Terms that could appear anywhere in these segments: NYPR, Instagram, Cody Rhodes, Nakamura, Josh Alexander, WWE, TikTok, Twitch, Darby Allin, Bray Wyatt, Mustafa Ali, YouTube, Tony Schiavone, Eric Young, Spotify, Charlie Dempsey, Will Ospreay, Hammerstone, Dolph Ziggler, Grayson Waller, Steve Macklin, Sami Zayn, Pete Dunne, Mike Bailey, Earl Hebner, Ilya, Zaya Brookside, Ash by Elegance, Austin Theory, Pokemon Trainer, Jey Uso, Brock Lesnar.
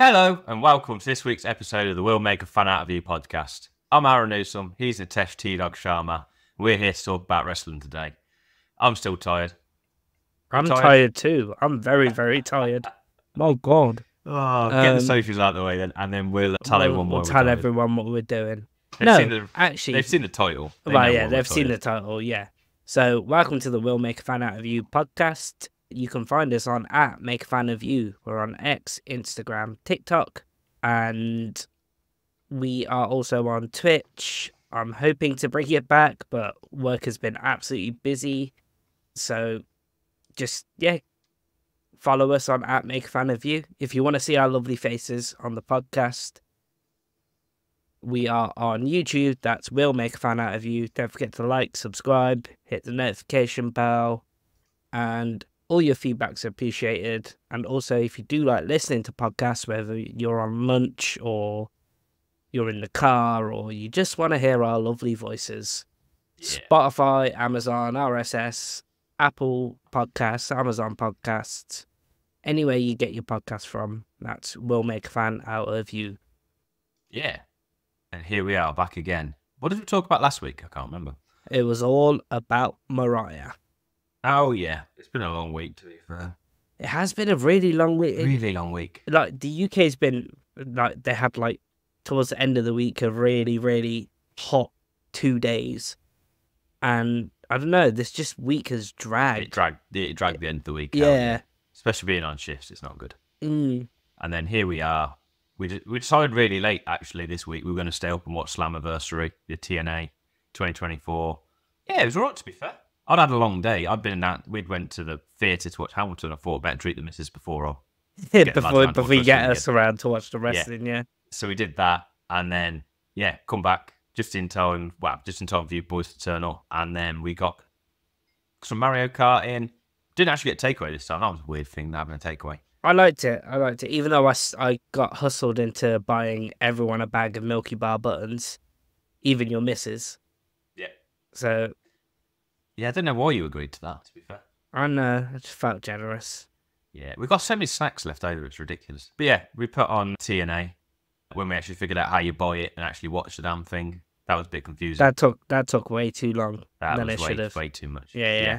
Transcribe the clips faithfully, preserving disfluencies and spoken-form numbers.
Hello and welcome to this week's episode of the We'll Make a Fan Out of You podcast. I'm Aaron Newsome, he's Nitesh T-Dog Sharma. We're here to talk about wrestling today. I'm still tired. I'm tired, tired too. I'm very, very tired. My God. Oh, get um, the socials out of the way then, and then we'll tell everyone what we're doing. We'll tell everyone what we're doing. They've no, the, actually. They've seen the title. They right, yeah, they've seen the title, yeah. So, welcome to the We'll Make a Fan Out of You podcast. You can find us on at Make a Fan of You. We're on X, Instagram, TikTok, and we are also on Twitch. I'm hoping to bring it back, but work has been absolutely busy. So, just, yeah, follow us on at Make a Fan of You. If you want to see our lovely faces on the podcast, we are on YouTube. That's We'll Make a Fan Out of You. Don't forget to like, subscribe, hit the notification bell, and all your feedback's appreciated. And also, if you do like listening to podcasts, whether you're on lunch or you're in the car or you just want to hear our lovely voices, yeah. Spotify, Amazon, R S S, Apple Podcasts, Amazon Podcasts, anywhere you get your podcast from, that's We'll Make a Fan Out of You. Yeah. And here we are back again. What did we talk about last week? I can't remember. It was all about Mariah. Oh, yeah. It's been a long week, to be fair. It has been a really long week. Really long week. Like, the U K's been, like, they had, like, towards the end of the week, a really, really hot two days. And I don't know, this just week has dragged. It dragged, it dragged the end of the week. Yeah. Out. Especially being on shifts, it's not good. Mm. And then here we are. We we decided really late, actually, this week. We were going to stay up and watch Slammiversary, the T N A twenty twenty-four. Yeah, it was all right, to be fair. I'd had a long day. I'd been in that. We'd went to the theatre to watch Hamilton. I thought I'd better treat the missus before I'll get before, before we get us again. Around to watch the wrestling, yeah. yeah. So we did that. And then, yeah, come back just in time. Well, just in time for you boys to turn up. And then we got some Mario Kart in. Didn't actually get a takeaway this time. That was a weird thing, having a takeaway. I liked it. I liked it. Even though I, I got hustled into buying everyone a bag of Milky Bar buttons, even your missus. Yeah. So. Yeah, I don't know why you agreed to that, to be fair. I know. I just felt generous. Yeah. We've got so many snacks left over. It's ridiculous. But yeah, we put on T N A when we actually figured out how you buy it and actually watch the damn thing. That was a bit confusing. That took that took way too long. That than was it way, way too much. Yeah, yeah, yeah.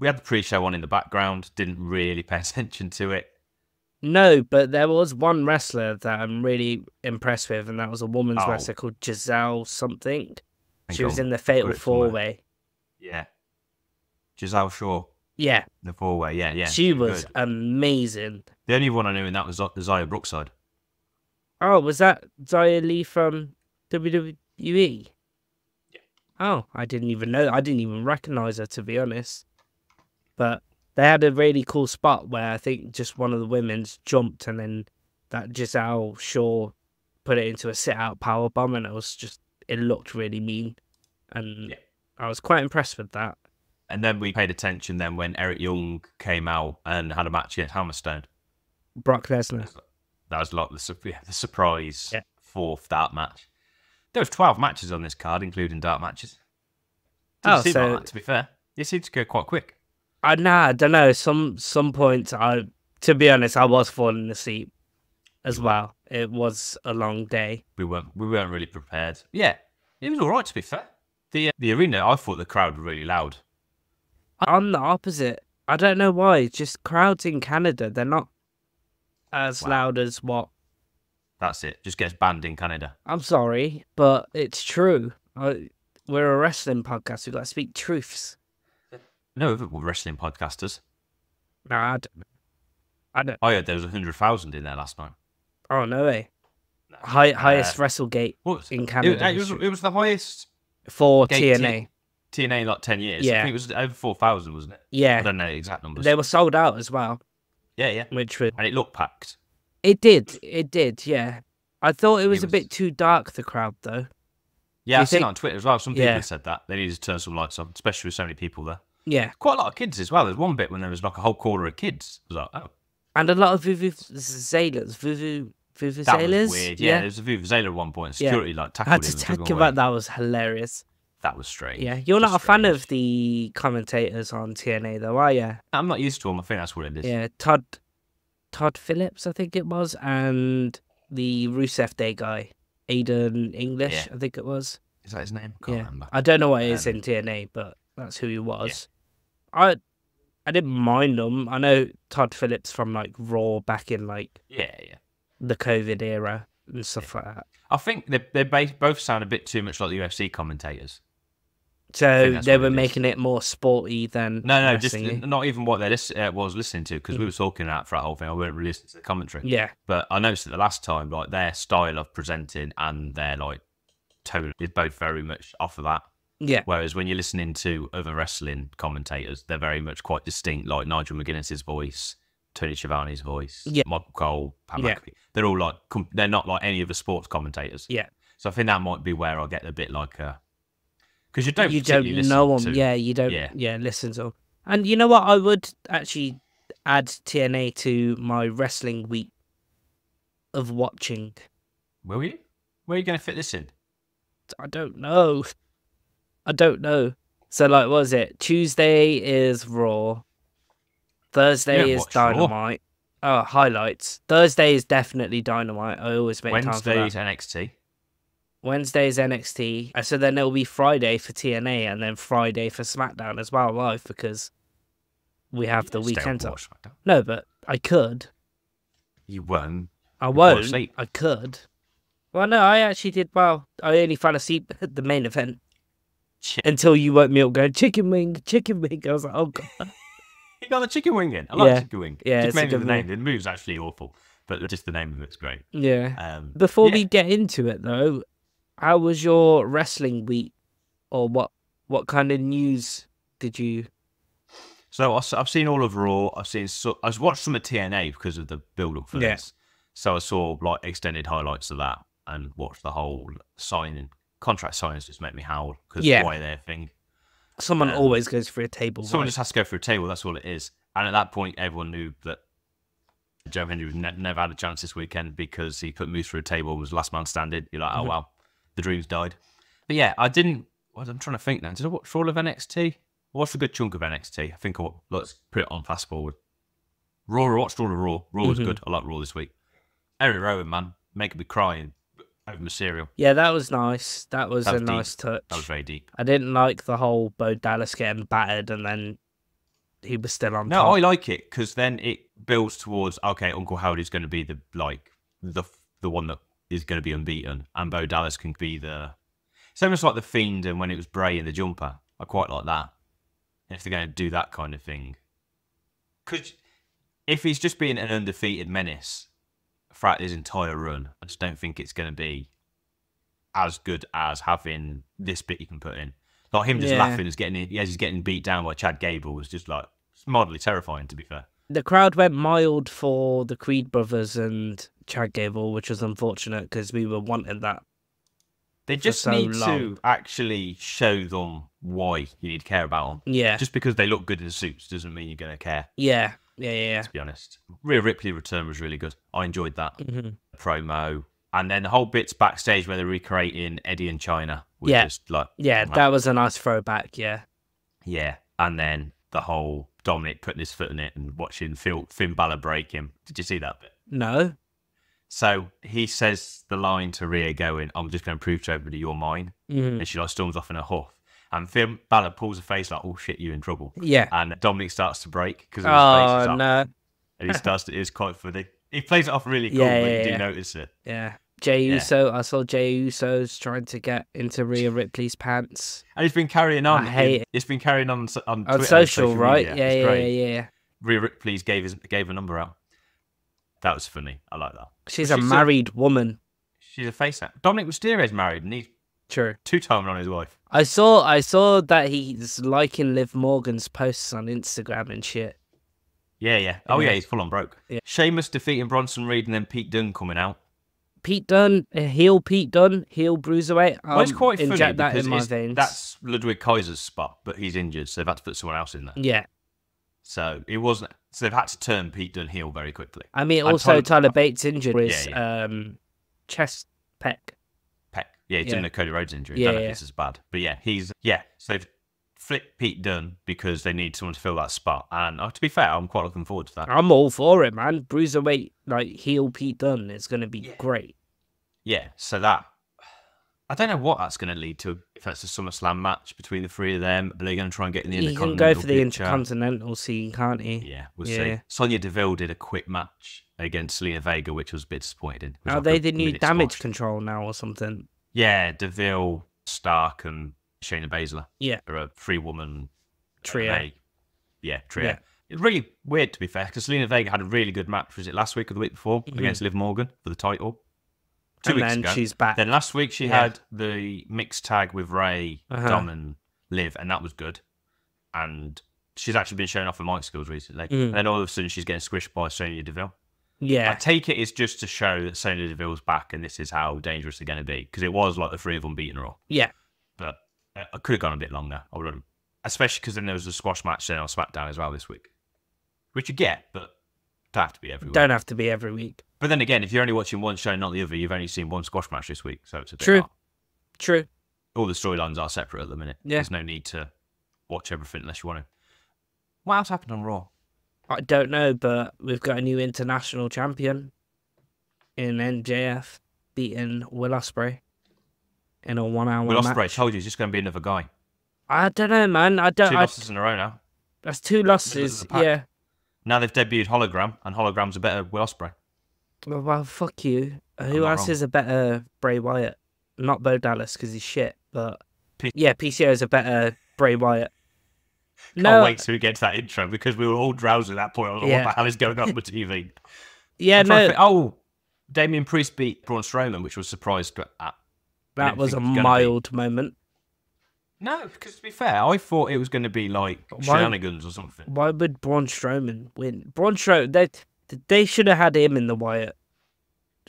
We had the pre-show on in the background. Didn't really pay attention to it. No, but there was one wrestler that I'm really impressed with, and that was a woman's oh. wrestler called Giselle something. Thank she God. was in the Fatal Four-Way. Yeah. Giselle Shaw. Yeah. The Four-Way, yeah, yeah. She was good. Amazing. The only one I knew in that was Zaya Brookside. Oh, was that Zaya Lee from W W E? Yeah. Oh, I didn't even know. I didn't even recognise her, to be honest. But they had a really cool spot where I think just one of the women's jumped and then that Giselle Shaw put it into a sit-out powerbomb, and it was just, it looked really mean. And yeah. I was quite impressed with that. And then we paid attention then when Eric Young came out and had a match against Hammerstone. Brock Lesnar. That was like the, yeah, the surprise yeah. fourth dark match. There was twelve matches on this card, including dark matches. Didn't oh, see so... that, to be fair. It seemed to go quite quick. I uh, nah, I don't know. Some some points, I to be honest, I was falling asleep as well. It was a long day. We weren't we weren't really prepared. Yeah, it was all right, to be fair. The the arena, I thought the crowd were really loud. I'm the opposite. I don't know why. Just crowds in Canada, they're not as wow. loud as what. That's it. Just gets banned in Canada. I'm sorry, but it's true. I, we're a wrestling podcast. We've got to speak truths. No, wrestling podcasters. No, I don't know. I don't. I heard there was one hundred thousand in there last night. Oh, no way. No, High, uh, highest WrestleGate what in Canada. It, it, was, it was the highest. For T N A. T N A in like ten years. Yeah. I think it was over four thousand, wasn't it? Yeah. I don't know the exact numbers. They were sold out as well. Yeah, yeah. Which was... And it looked packed. It did. It did, yeah. I thought it was, it was... a bit too dark, the crowd, though. Yeah, I've seen it on Twitter as well. Some people yeah. have said that. They needed to turn some lights on, especially with so many people there. Yeah. Quite a lot of kids as well. There's one bit when there was like a whole corner of kids. I was like, oh. And a lot of vuvuzelas. Vuvu, vuvuzelas? That was weird. Yeah, yeah, there was a vuvuzela at one point. Security yeah. like tackled I had to talk about that. Was hilarious. That was strange. Yeah, you're not a fan of the commentators on T N A though, are you? I'm not used to them. I think that's what it is. Yeah, Todd Todd Phillips, I think it was, and the Rusev Day guy, Aiden English, yeah. I think it was. Is that his name? I can't yeah. remember. I don't know what it is um, in T N A, but that's who he was. Yeah. I I didn't mind them. I know Todd Phillips from like Raw back in like yeah, yeah. the COVID era and stuff yeah. like that. I think they they both sound a bit too much like the U F C commentators. So they were it making is. it more sporty than no, no, just it. not even what they uh, was listening to because mm. we were talking about for that whole thing. I weren't really listening to the commentary. Yeah, but I noticed that the last time, like their style of presenting and their like tone is both very much off of that. Yeah. Whereas when you're listening to other wrestling commentators, they're very much quite distinct. Like Nigel McGuinness's voice, Tony Schiavone's voice, yeah. Michael Cole, Pat yeah. McAfee. They're all like they're not like any of the sports commentators. Yeah. So I think that might be where I get a bit like a. Because you don't, you don't know them, to, yeah. You don't, yeah. yeah. Listen to them, and you know what? I would actually add T N A to my wrestling week of watching. Will you? Where are you going to fit this in? I don't know. I don't know. So, like, what is it? Tuesday is Raw. Thursday is Dynamite. Raw. Oh, highlights. Thursday is definitely Dynamite. I always make Wednesday's time for that. N X T. Wednesday's N X T, so then it'll be Friday for T N A and then Friday for SmackDown as well live because we have you the weekend up. No, but I could. You won't. I you won't. I could. Well, no, I actually did well. I only fell asleep at the main event Ch until you woke me up going, chicken wing, chicken wing. I was like, oh, God. You got the chicken wing in. I like yeah. chicken wing. Yeah, just it's a good the name. The move's actually awful, but just the name of it's great. Yeah. Um, Before yeah. we get into it, though, how was your wrestling week, or what? What kind of news did you? So I've seen all of Raw. I've seen. So I watched some of T N A because of the build-up for yeah. this. So I saw like extended highlights of that and watched the whole signing contract signings. Just make me howl because yeah. why their thing. Someone um, always goes through a table. Someone right? just has to go through a table. That's all it is. And at that point, everyone knew that Joe Hendry ne never had a chance this weekend because he put Moose through a table and was last man standing. You're like, oh mm-hmm. wow. The dreams died. But yeah, I didn't... Well, I'm trying to think now. Did I watch all of N X T? I watched a good chunk of N X T. I think I... Let's put it on fast forward. Raw, I watched all of Raw. Raw was mm-hmm. good. I like Raw this week. Eric Rowan, man. Making me crying over Mysterio. Yeah, that was nice. That was that a was nice deep. touch. That was very deep. I didn't like the whole Bo Dallas getting battered and then he was still on No, top. I like it because then it builds towards, okay, Uncle Howdy's going to be the, like, the, the one that is going to be unbeaten, and Bo Dallas can be the... It's almost like The Fiend and when it was Bray in the jumper. I quite like that. And if they're going to do that kind of thing. Because if he's just being an undefeated menace throughout his entire run, I just don't think it's going to be as good as having this bit you can put in. Like him just yeah. laughing as getting as he's getting beat down by Chad Gable was just like mildly terrifying, to be fair. The crowd went mild for the Creed brothers and Chad Gable, which was unfortunate because we were wanting that. They just so need long. to actually show them why you need to care about them. Yeah. Just because they look good in suits doesn't mean you're going to care. Yeah. Yeah, yeah, yeah. To be honest. Rhea Ripley return was really good. I enjoyed that mm-hmm. promo. And then the whole bits backstage where they're recreating Eddie and Chyna. Yeah. Just like, yeah, like, that was a nice throwback. Yeah. Yeah. And then the whole Dominic putting his foot in it and watching Phil, Finn Balor break him. Did you see that bit? No. So he says the line to Rhea going, I'm just going to prove to everybody you're mine. Mm. And she like storms off in a huff. And Finn Balor pulls her face like, oh shit, you're in trouble. Yeah. And Dominic starts to break because of his oh, face. Oh, no. And he starts to, it's quite funny. He plays it off really cool, yeah, but yeah, you do yeah. notice it. Yeah. Jey yeah. Uso, I saw Jey Uso's trying to get into Rhea Ripley's pants. And he's been carrying on. I hate it. It's been carrying on on, on Twitter, social, social right? Yeah, yeah, yeah, yeah, yeah. Rhea Ripley's gave his gave her number out. That was funny. I like that. She's, she's a married a, woman. She's a face act. Dominic Mysterio is married, and he's true two time on his wife. I saw, I saw that he's liking Liv Morgan's posts on Instagram and shit. Yeah, yeah. Oh yeah, yeah he's full on broke. Yeah. Sheamus defeating Bronson Reed, and then Pete Dunne coming out. Pete Dunne, heel Pete Dunne, heel Bruiserweight. Um, well, it's quite funny that because in my veins. That's Ludwig Kaiser's spot, but he's injured, so they've had to put someone else in there. Yeah. So it wasn't. So they've had to turn Pete Dunne heel very quickly. I mean, and also Tyler, Tyler Bates injured with yeah, yeah. um, chest pec. Pec. Yeah, he didn't yeah. know Cody Rhodes injury. Yeah, I don't know yeah. if this is bad, but yeah, he's yeah. So they've flip Pete Dunne because they need someone to fill that spot. And uh, to be fair, I'm quite looking forward to that. I'm all for it, man. Bruiserweight, like, heel Pete Dunne is going to be yeah. great. Yeah, so that... I don't know what that's going to lead to. If that's a SummerSlam match between the three of them, are they going to try and get in the he Intercontinental? He can go for the picture? Intercontinental scene, can't he? Yeah, we'll yeah. see. Sonya Deville did a quick match against Selena Vega, which was a bit disappointing. Are like they the new damage squash. control now or something? Yeah, Deville, Stark, and Shayna Baszler. Yeah. They're a three-woman trio. A, yeah, trio. Yeah. It's really weird, to be fair, because Selena Vega had a really good match. Was it last week or the week before mm-hmm. against Liv Morgan for the title? Two and weeks then ago. she's back. Then last week she yeah. had the mixed tag with Ray, uh-huh. Dom, and Liv, and that was good. And she's actually been showing off her mic skills recently. Mm. And then all of a sudden she's getting squished by Sonya Deville. Yeah. I take it it's just to show that Sonya Deville's back and this is how dangerous they're going to be. Because it was like the three of them beating her all. Yeah. But I could have gone a bit longer. I would have, especially because then there was a squash match then on SmackDown as well this week. Which you get, but... Don't have to be every week. Don't have to be every week. But then again, if you're only watching one show, not the other, you've only seen one squash match this week, so it's a bit true. Hard. True. All the storylines are separate at the minute. Yeah. There's no need to watch everything unless you want to. What else happened on Raw? I don't know, but we've got a new international champion in M J F beating Will Ospreay in a one-hour match. Will Ospreay, told you, he's just going to be another guy. I don't know, man. I don't. Two losses I... in a row now. That's two losses. Yeah. Now they've debuted Hologram, and Hologram's a better Will Ospreay. Well, well fuck you. Who else wrong. is a better Bray Wyatt? Not Bo Dallas, because he's shit, but... P yeah, P C O is a better Bray Wyatt. Can't no, wait till we get to that intro, because we were all drowsy at that point. I was like, yeah. what the hell is going on with T V? yeah, no... Think, oh, Damian Priest beat Braun Strowman, which was surprised at. That was a mild moment. No, because to be fair, I thought it was going to be like shenanigans why, or something. Why would Braun Strowman win? Braun Strowman, they, they should have had him in the Wyatt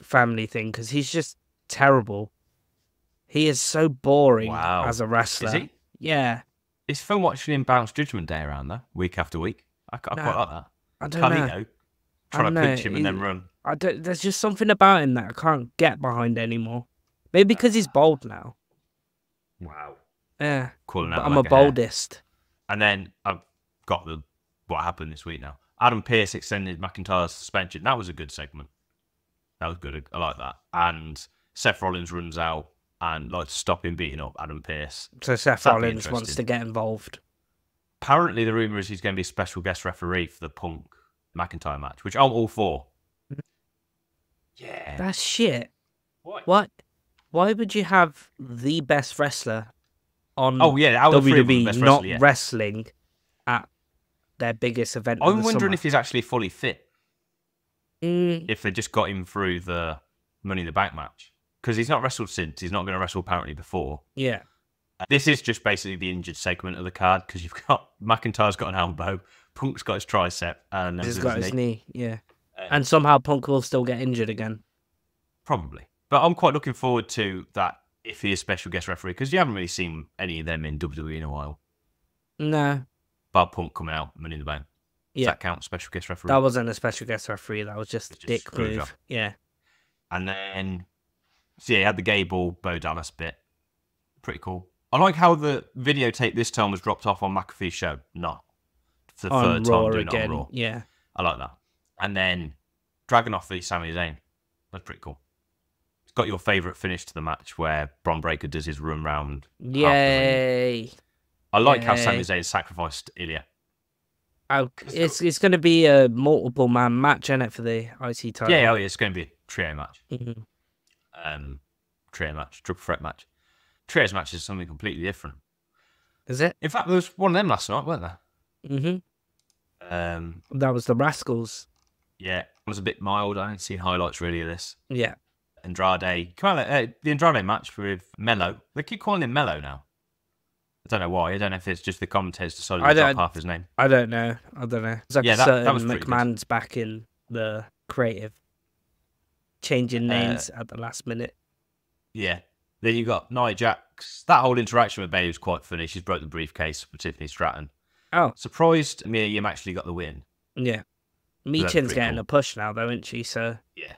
family thing because he's just terrible. He is so boring wow. as a wrestler. Is he? Yeah. It's fun watching him bounce Judgment Day around though, week after week. I, I no, quite like that. I don't Carlito, know. Trying I don't to pinch know. him and he, then run. I don't, there's just something about him that I can't get behind anymore. Maybe because he's bald now. Wow. Yeah, calling out I'm like a boldest. Hair. And then I've got the what happened this week now. Adam Pearce extended McIntyre's suspension. That was a good segment. That was good. I like that. And Seth Rollins runs out and likes to stop him beating up Adam Pearce. So Seth That'd Rollins wants to get involved. Apparently the rumour is he's going to be a special guest referee for the Punk McIntyre match, which I'm all for. Yeah. That's shit. What? What? Why would you have the best wrestler on oh, yeah, W W E not yeah. wrestling at their biggest event? I'm of the wondering summer. if he's actually fully fit. Mm. If they just got him through the Money in the Bank match. Because he's not wrestled since. He's not going to wrestle apparently before. Yeah. Uh, this is just basically the injured segment of the card because you've got McIntyre's got an elbow, Punk's got his tricep, and he's got his knee. knee. Yeah. Uh, and somehow Punk will still get injured again. Probably. But I'm quite looking forward to that. If he is special guest referee, because you haven't really seen any of them in W W E in a while. No. Bob Punk coming out, Money in the Bank. Does yeah. that count, special guest referee? That wasn't a special guest referee, that was just, just dick move. Job. Yeah. And then, so yeah, you had the Gable, Bo Dallas bit. Pretty cool. I like how the videotape this time was dropped off on McAfee's show. Not. For the on third Raw time doing again. it on Raw. Yeah. I like that. And then, Dragunov v Sami Zayn. That's pretty cool. Got your favourite finish to the match where Bron Breakker does his run round. Yay! I like Yay. how Sami Zayn sacrificed Ilya. Oh, it's it's going to be a multiple man match, isn't it, for the I C title? Yeah, oh yeah, it's going to be a trio match. Mm-hmm. Um, trio match, triple threat match. Trios match is something completely different. Is it? In fact, there was one of them last night, weren't there? Mm-hmm. Um, that was the Rascals. Yeah, it was a bit mild. I didn't see highlights really of this. Yeah. Andrade, uh, the Andrade match with Mello. They keep calling him Mello now. I don't know why. I don't know if it's just the commentators decided to drop half his name. I don't know. I don't know. It's like yeah, a that, certain that was McMahon's good. back in the creative, changing names uh, at the last minute. Yeah. Then you got Nia Jax. That whole interaction with Bayley was quite funny. She's broke the briefcase with Tiffany Stratton. Oh, surprised Mia Yim actually got the win. Yeah, Meechin's getting cool. a push now though, isn't she? So yeah.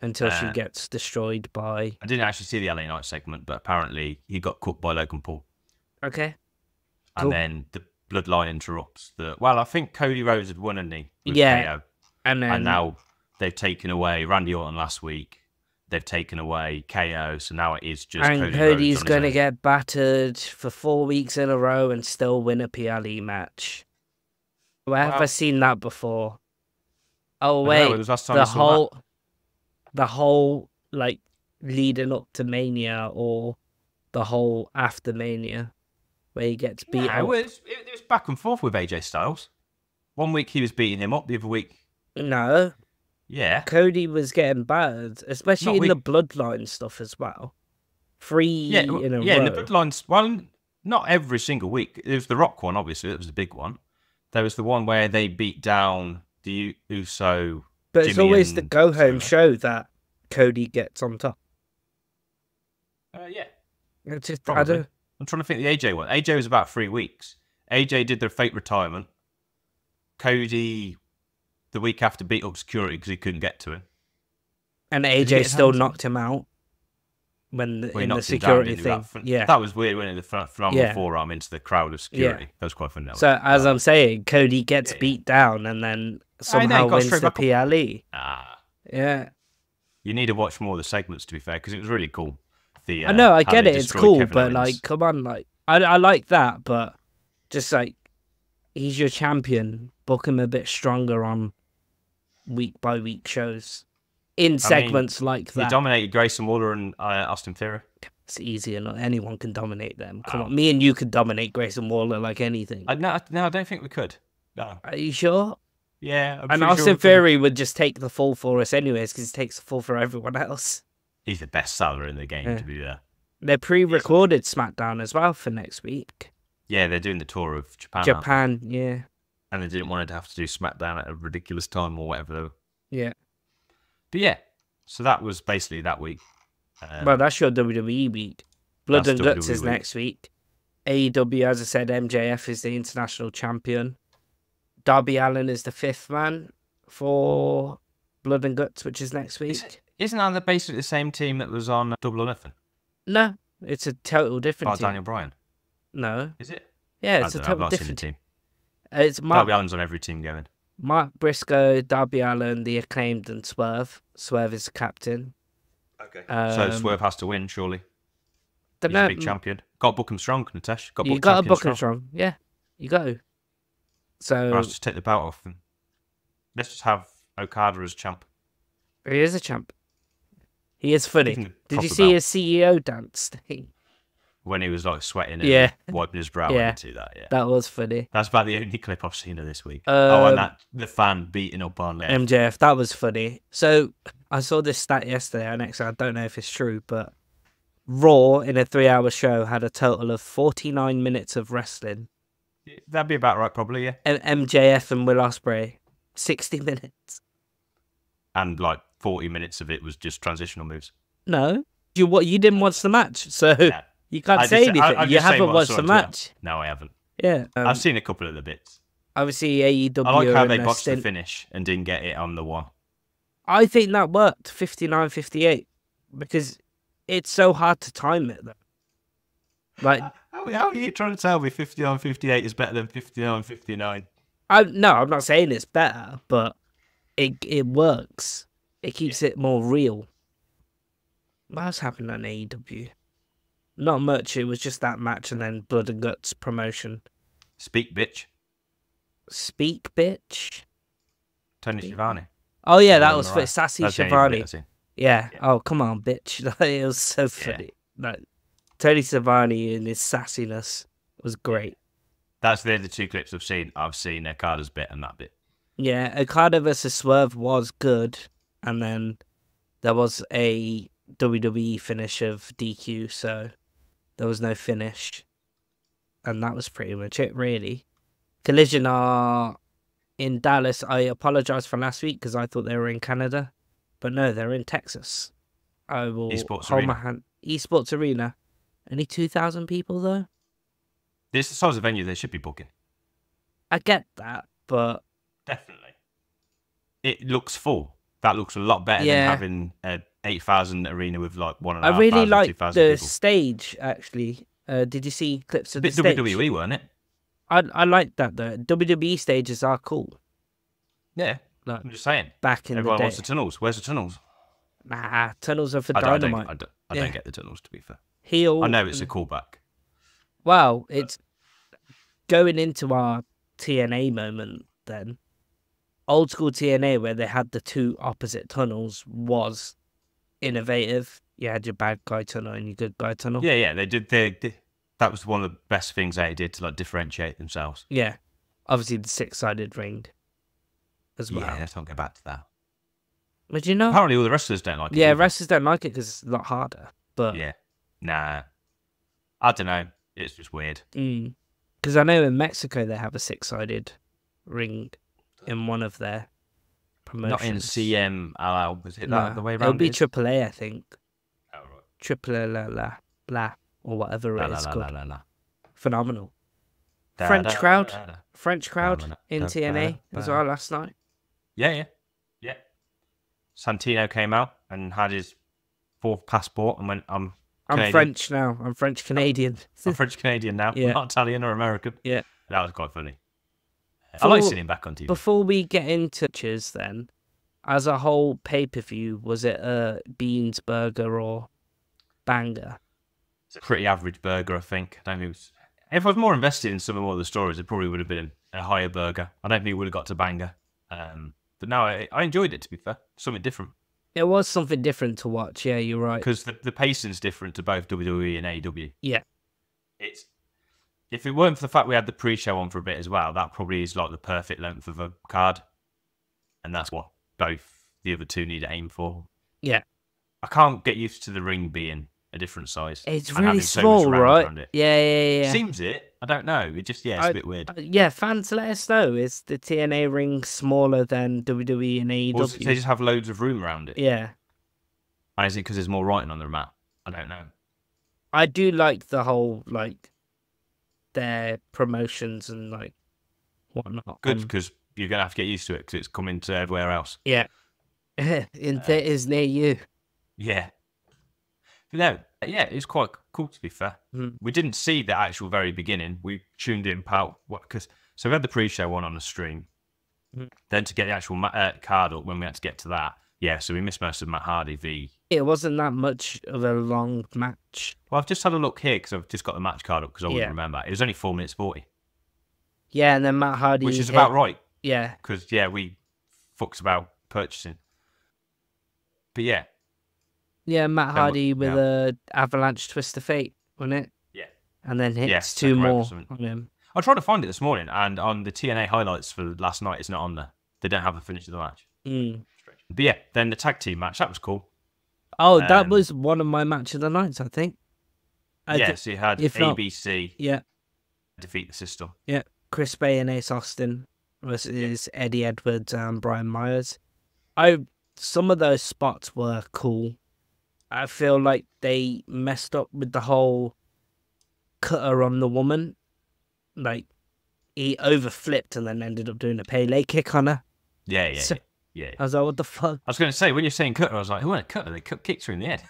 Until uh, she gets destroyed by... I didn't actually see the L A Knight segment, but apparently he got cooked by Logan Paul. Okay. and cool. then the bloodline interrupts. The well, I think Cody Rhodes had won, hadn't he? Yeah, K O. and then and now they've taken away Randy Orton last week. They've taken away K O, so now it is just and Cody Cody's going to get battered for four weeks in a row and still win a P L E match. Where well, have I seen that before? Oh wait, know, it was last time the whole, that. the whole like leading up to Mania or the whole after Mania, where he gets beat yeah, up. It was, it was back and forth with A J Styles. One week he was beating him up, the other week no. Yeah, Cody was getting battered, especially not in we... the bloodline stuff as well. Three yeah, in a yeah, row. Yeah, the bloodlines. Well, not every single week. It was the Rock one, obviously. It was the big one. There was the one where they beat down the Uso. But Jimmy it's always and... the go home show that Cody gets on top. Uh, yeah, it's just, I don't... I'm trying to think. The A J one. A J was about three weeks. A J did their fake retirement. Cody. The week after beat up security because he couldn't get to him. And A J still knocked him out when the, well, in the security down, thing. That, yeah. that was weird when the phenomenal yeah. forearm into the crowd of security. Yeah. That was quite phenomenal. So as uh, I'm saying, Cody gets yeah. beat down and then somehow know, wins the P L E. Ah. Yeah. You need to watch more of the segments, to be fair, because it was really cool. The, uh, I know, I get it. It's cool, Kevin but Owens. like, come on. like I, I like that, but just like, he's your champion. Book him a bit stronger on week by week shows in segments I mean, like that. He dominated Grayson Waller and uh, Austin Theory. It's easy enough. Anyone can dominate them. Come um, on, me and you could dominate Grayson Waller like anything. I, no, no, I don't think we could. No. Are you sure? Yeah. I'm and Austin sure Theory would just take the fall for us anyways because he takes the fall for everyone else. He's the best seller in the game, yeah. to be there. They're pre-recorded SmackDown as well for next week. Yeah, they're doing the tour of Japan. Japan, yeah. And they didn't want to have to do SmackDown at a ridiculous time or whatever. Yeah. But yeah, so that was basically that week. Um, well, that's your W W E week. Blood and Guts is next week. A E W, as I said, M J F is the international champion. Darby Allin is the fifth man for Blood and Guts, which is next week. Is, isn't that basically the same team that was on Double or Nothing? No, it's a total different oh, team. Daniel Bryan? No. Is it? Yeah, it's a total different team. It's Mark, Darby Allin's on every team going. Mark Briscoe, Darby Allin, the Acclaimed, and Swerve. Swerve is the captain. Okay. Um, so Swerve has to win, surely. He's no, a big champion. Got to book him strong, Nitesh. Got you got to book him strong. Yeah, you got to. So let's just take the belt off him. Let's just have Okada as champ. He is a champ. He is funny. Did you see belt. his C E O dance? When he was like sweating and yeah. wiping his brow yeah. into that. Yeah, that was funny. That's about the only clip I've seen of this week. Um, oh, and that the fan beating up on Left. M J F. That was funny. So I saw this stat yesterday, and actually I don't know if it's true, but Raw in a three-hour show had a total of forty-nine minutes of wrestling. That'd be about right, probably. Yeah. And M J F and Will Ospreay, sixty minutes. And like forty minutes of it was just transitional moves. No, you what you didn't watch the match, so. Yeah. You can't I say just, anything. I, you haven't watched the match. No, I haven't. Yeah. Um, I've seen a couple of the bits. Obviously, A E W. I like how they botched the finish and didn't get it on the one. I think that worked, fifty-nine fifty-eight, because it's so hard to time it, though. Like, how, how are you trying to tell me fifty-nine fifty-eight is better than fifty-nine fifty-nine? I, no, I'm not saying it's better, but it, it works. It keeps yeah. it more real. What else happened on A E W? Not much. It was just that match and then Blood and Guts promotion. Speak, bitch. Speak, bitch. Tony Speak. Schiavone. Oh, yeah, that was for Sassy That's Schiavone. Yeah. yeah. Oh, come on, bitch. It was so funny. Yeah. Like, Tony Schiavone and his sassiness was great. That's the other two clips I've seen. I've seen Okada's bit and that bit. Yeah, Okada versus Swerve was good. And then there was a W W E finish of D Q, so... There was no finish. And that was pretty much it, really. Collision are in Dallas. I apologize for last week because I thought they were in Canada. But no, they're in Texas. I will Esports hold Arena. my hand. Esports Arena. Only two thousand people, though. This is the size of venue they should be booking. I get that, but... Definitely. It looks full. That looks a lot better yeah. than having... a. eight thousand arena with like one and a half thousand, two thousand people. I really like the stage, actually. Uh, did you see clips of the stage? It was W W E, weren't it? I I like that though. W W E stages are cool. Yeah, like, I'm just saying. Back in everyone the day. wants the tunnels. Where's the tunnels? Nah, tunnels are for I Dynamite. Don't, I, don't, I, don't, I yeah. don't get the tunnels, to be fair. Heel. I know it's a callback. Well, it's going into our T N A moment then. Old school T N A, where they had the two opposite tunnels, was innovative. You had your bad guy tunnel and your good guy tunnel. Yeah, yeah, they did. They, they that was one of the best things they did to like differentiate themselves. Yeah, obviously the six-sided ring as well. Yeah, let's not go back to that. But you know, apparently all the wrestlers don't like it. Yeah, either. Wrestlers don't like it because it's a lot harder. But yeah, nah, I don't know. It's just weird. Because mm. I know in Mexico they have a six-sided ring. In one of their promotions. Not in C M L L, was it that no. the way around? It'll be Triple A, I think. Oh, right. Triple A, la, la, la, or whatever la, it la, is la, called. La, la, la. Phenomenal. Da, French da, crowd. Da, da. French crowd da, da, da, in T N A da, da. as well last night. Yeah, yeah. Yeah. Santino came out and had his fourth passport and went, I'm Canadian. I'm French now. I'm French Canadian. I'm French Canadian now. Yeah. I'm not Italian or American. Yeah. That was quite funny. Before, I like seeing him back on T V. Before we get into touches, then, as a whole pay-per-view, was it a beans burger or banger? It's a pretty average burger, I think. I don't think it was... If I was more invested in some of the stories, it probably would have been a higher burger. I don't think it would have got to banger. Um, but no, I, I enjoyed it, to be fair. Something different. It was something different to watch, yeah, you're right. Because the, the pacing's different to both W W E and A E W. Yeah. It's... If it weren't for the fact we had the pre-show on for a bit as well, that probably is like the perfect length of a card. And that's what both the other two need to aim for. Yeah. I can't get used to the ring being a different size. It's really small, so right? It. Yeah, yeah, yeah. Seems it. I don't know. It just, yeah, it's I, a bit weird. Yeah, fans, let us know. Is the T N A ring smaller than W W E and A E W? Or does it, they just have loads of room around it? Yeah. And is it because there's more writing on the mat? I don't know. I do like the whole, like... their promotions and like whatnot. Good, because um, you're gonna have to get used to it because it's coming to everywhere else. Yeah, in uh, theaters near you. Yeah, but no, yeah, it's quite cool to be fair. Mm. We didn't see the actual very beginning. We tuned in part what because so we had the pre-show one on the stream. Mm. Then to get the actual uh, card up when we had to get to that. Yeah, so we missed most of Matt Hardy v. It wasn't that much of a long match. Well, I've just had a look here because I've just got the match card up because I yeah. wouldn't remember. It was only four minutes forty. Yeah, and then Matt Hardy... Which is hit... about right. Yeah. Because, yeah, we fucked about purchasing. But, yeah. Yeah, Matt Hardy what, with yeah. a avalanche twist of fate, wasn't it? Yeah. And then hits yeah, two more on him. I tried to find it this morning, and on the T N A highlights for last night, it's not on there. They don't have a finish of the match. Mm. But yeah, then the tag team match, that was cool. Oh, um, that was one of my match of the nights, I think. I yeah, th so you had A B C yeah. defeat the system. Yeah, Chris Bay and Ace Austin versus yeah. Eddie Edwards and Brian Myers. I Some of those spots were cool. I feel like they messed up with the whole cutter on the woman. Like, he overflipped and then ended up doing a Pele kick on her. Yeah, yeah, so, yeah. Yeah. I was like, what the fuck? I was going to say, when you're saying cutter, I was like, who went cutter? They kicked her in the head.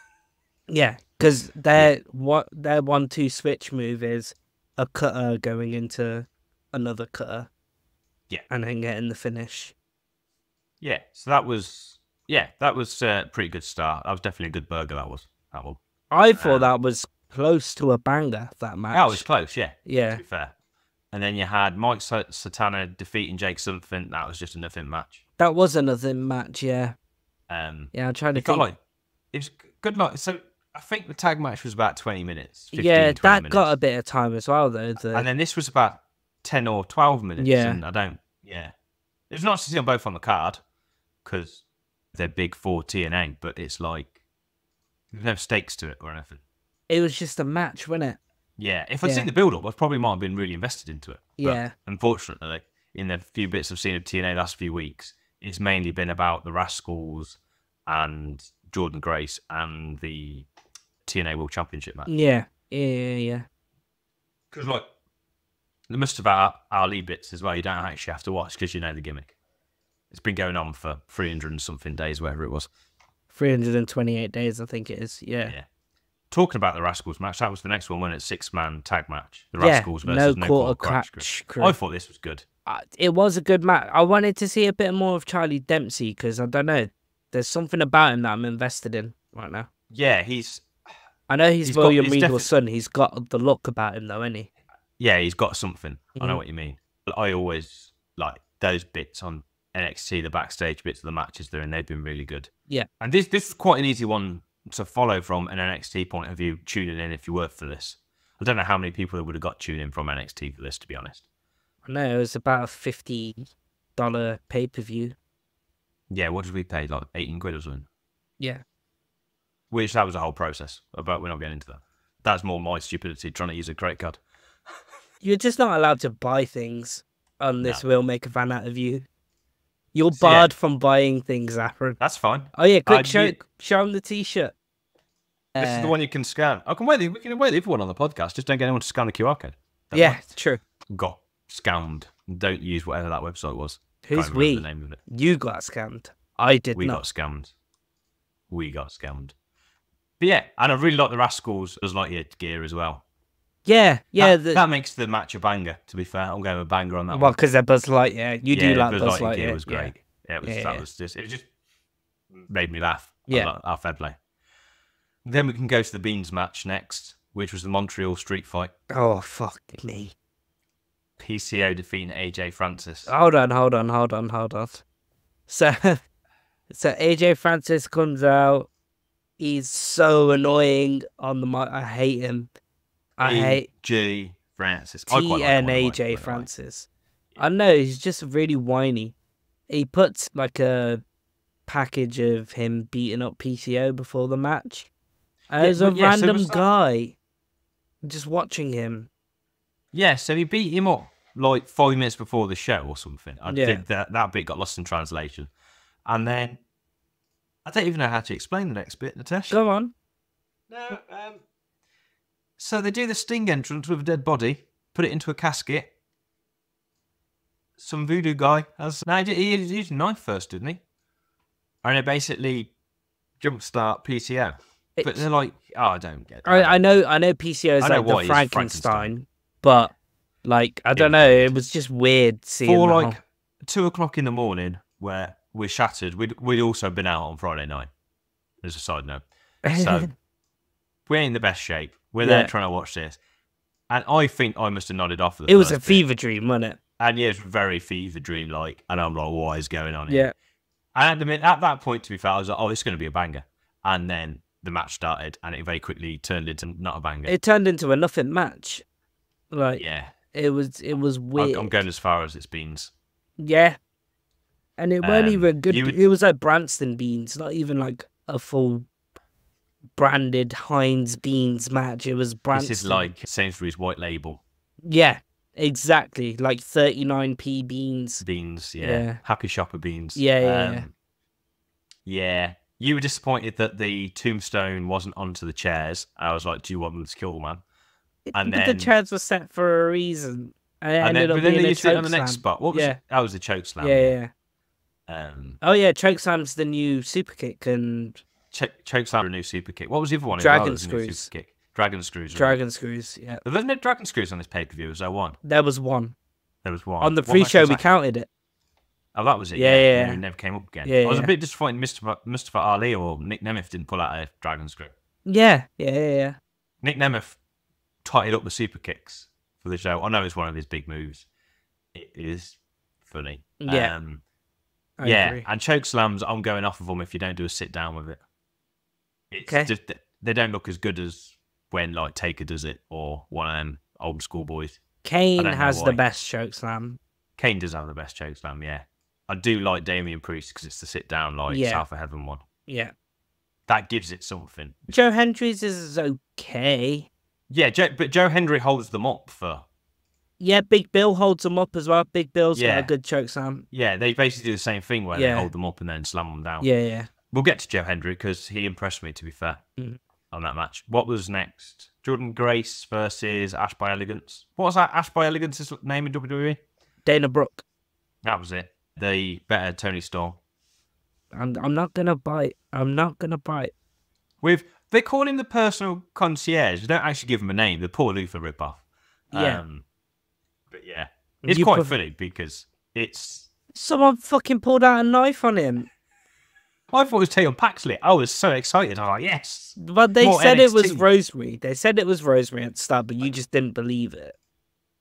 Yeah, because their yeah. what their one-two switch move is a cutter going into another cutter. Yeah. And then getting the finish. Yeah, so that was, yeah, that was a pretty good start. That was definitely a good burger, that was. That one. I thought um, that was close to a banger, that match. That was close, yeah. Yeah. To be fair. And then you had Mike Satana defeating Jake Something. That was just a nothing match. That was another match, yeah. Um, yeah, I'm trying to think. Like, it was good luck. So I think the tag match was about twenty minutes. fifteen, yeah, that twenty minutes. Got a bit of time as well, though. The... And then this was about ten or twelve minutes. Yeah. And I don't, yeah. It was nice to see them both on the card because they're big for T N A, but it's like, there's no stakes to it or anything. It was just a match, wasn't it? Yeah. If I'd yeah. seen the build up, I probably might have been really invested into it. But yeah. Unfortunately, in the few bits I've seen of T N A last few weeks, it's mainly been about the Rascals and Jordan Grace and the T N A World Championship match. Yeah, yeah, yeah, yeah. Because, like, the most of our Ali bits as well, you don't actually have to watch because you know the gimmick. It's been going on for three hundred and something days, whatever it was. three hundred and twenty-eight days, I think it is, yeah. Yeah. Talking about the Rascals match, that was the next one, wasn't it? Six-man tag match. The Rascals yeah, versus no, no quarter, quarter Cratch Crew. I thought this was good. Uh, it was a good match. I wanted to see a bit more of Charlie Dempsey because, I don't know, there's something about him that I'm invested in right now. Yeah, he's... I know he's, he's William got, he's Regal's son. He's got the look about him, though, ain't he? Yeah, he's got something. Mm-hmm. I know what you mean. I always like those bits on N X T, the backstage bits of the matches there, and they've been really good. Yeah. And this this is quite an easy one to follow from an N X T point of view, tuning in if you were for this. I don't know how many people would have got tuned in from N X T for this, to be honest. I know, it was about a fifty dollar pay-per-view. Yeah, what did we pay? Like eighteen quid or something? Yeah. Which, that was a whole process, but we're not getting into that. That's more my stupidity, trying to use a credit card. You're just not allowed to buy things unless no. we'll make a fan out of you. You're barred yeah. from buying things, Aaron. That's fine. Oh, yeah, quick, uh, show, you... show them the T-shirt. This uh, is the one you can scan. I can wear the, we can wear the other one on the podcast. Just don't get anyone to scan the Q R code. Don't yeah, mind. True. Got scammed. Don't use whatever that website was. Who's we? The name of it. You got scammed. I did we not. We got scammed. We got scammed. But yeah, and I really like the Rascals as light year gear as well. Yeah, yeah. That, the... that makes the match a banger, to be fair. I'm going with a banger on that well, one. Well, because they're Buzz Lightyear. You yeah, do like Buzz, Buzz Lightyear. Gear was great. Yeah, yeah it was, yeah, that yeah. was just, it just made me laugh. Yeah. Our fair play. Then we can go to the Beans match next, which was the Montreal Street Fight. Oh, fuck me. P C O defeating A J Francis. Hold on, hold on, hold on, hold on. So, so A J Francis comes out. He's so annoying on the mic. I hate him. I e. hate G Francis. T N A J Francis. Yeah. I know, he's just really whiny. He puts like a package of him beating up P C O before the match. Yeah, As a yeah, random so that... guy, just watching him. Yeah, so he beat him up like five minutes before the show or something. I yeah. think that that bit got lost in translation, and then. I don't even know how to explain the next bit, Nitesh. Go on. No, um... So they do the Sting entrance with a dead body, put it into a casket. Some voodoo guy has... No, he used a knife first, didn't he? And it basically jumpstart P C O. It's... But they're like, oh, I don't get it. I, I, I know I know P C O is like the Frankenstein, Frankenstein, but, like, I don't yeah. know, it was just weird seeing For, like, whole... two o'clock in the morning, where... we're shattered. We'd, we'd also been out on Friday night, as a side note. So, we ain't in the best shape. We're yeah. there trying to watch this. And I think I must have nodded off. Of the it was a bit. fever dream, wasn't it? And yeah, it was very fever dream-like. And I'm like, what is going on here? Yeah. And I mean, at that point, to be fair, I was like, oh, this is going to be a banger. And then the match started, and it very quickly turned into not a banger. It turned into a nothing match. Like, yeah. It was, it was weird. I'm going as far as it's beans. Yeah. And it weren't um, even good. Would... It was like Branston Beans, not even like a full branded Heinz Beans match. It was Branston. This is like Sainsbury's White Label. Yeah, exactly. Like thirty-nine p beans. Beans, yeah. yeah. Happy Shopper Beans. Yeah, yeah, um, yeah. Yeah. You were disappointed that the tombstone wasn't onto the chairs. I was like, do you want them to kill the man? And then... the chairs were set for a reason. And, and then, but then they used it on the next spot. What was yeah. it? That was the choke slam. Yeah, yeah. yeah. Um, oh yeah, chokeslam's the new super kick and Ch chokeslam a new super kick. What was the other one? Dragon was screws. Super kick. Dragon screws. Right? Dragon screws. Yeah. There wasn't no dragon screws on this pay per view. Was there one? There was one. There was one on the free show. We that? counted it. Oh, that was it. Yeah, yeah. yeah. It never came up again. Yeah, I was yeah. a bit disappointed. Mustafa, Mustafa Ali or Nick Nemeth didn't pull out a dragon screw. Yeah, yeah, yeah. yeah. Nick Nemeth tied up the super kicks for the show. I know it's one of his big moves. It is funny. Yeah. Um, I yeah, agree. And choke slams, I'm going off of them if you don't do a sit down with it. It's okay. Just, they don't look as good as when like Taker does it or one of them old school boys. Kane has the best choke slam. Kane does have the best choke slam, yeah. I do like Damian Priest because it's the sit down like yeah. South of Heaven one. Yeah. That gives it something. Joe Hendry's is okay. Yeah, Joe, but Joe Hendry holds them up for... Yeah, Big Bill holds them up as well. Big Bill's yeah. got a good choke slam. Yeah, they basically do the same thing where yeah. they hold them up and then slam them down. Yeah, yeah. We'll get to Joe Hendry because he impressed me, to be fair, mm. on that match. What was next? Jordan Grace versus Ash by Elegance. What was that Ash by Elegance's name in W W E? Dana Brooke. That was it. The better Tony Storm. I'm, I'm not going to bite. I'm not going to bite. With They call him the personal concierge. They don't actually give him a name. The Paul Luther ripoff. Yeah. Um, but yeah, it's you quite funny because it's... Someone fucking pulled out a knife on him. I thought it was Taylor Paxley. I was so excited. I'm like, yes. But they More said N X T. It was Rosemary. They said it was Rosemary at the start, but you just didn't believe it.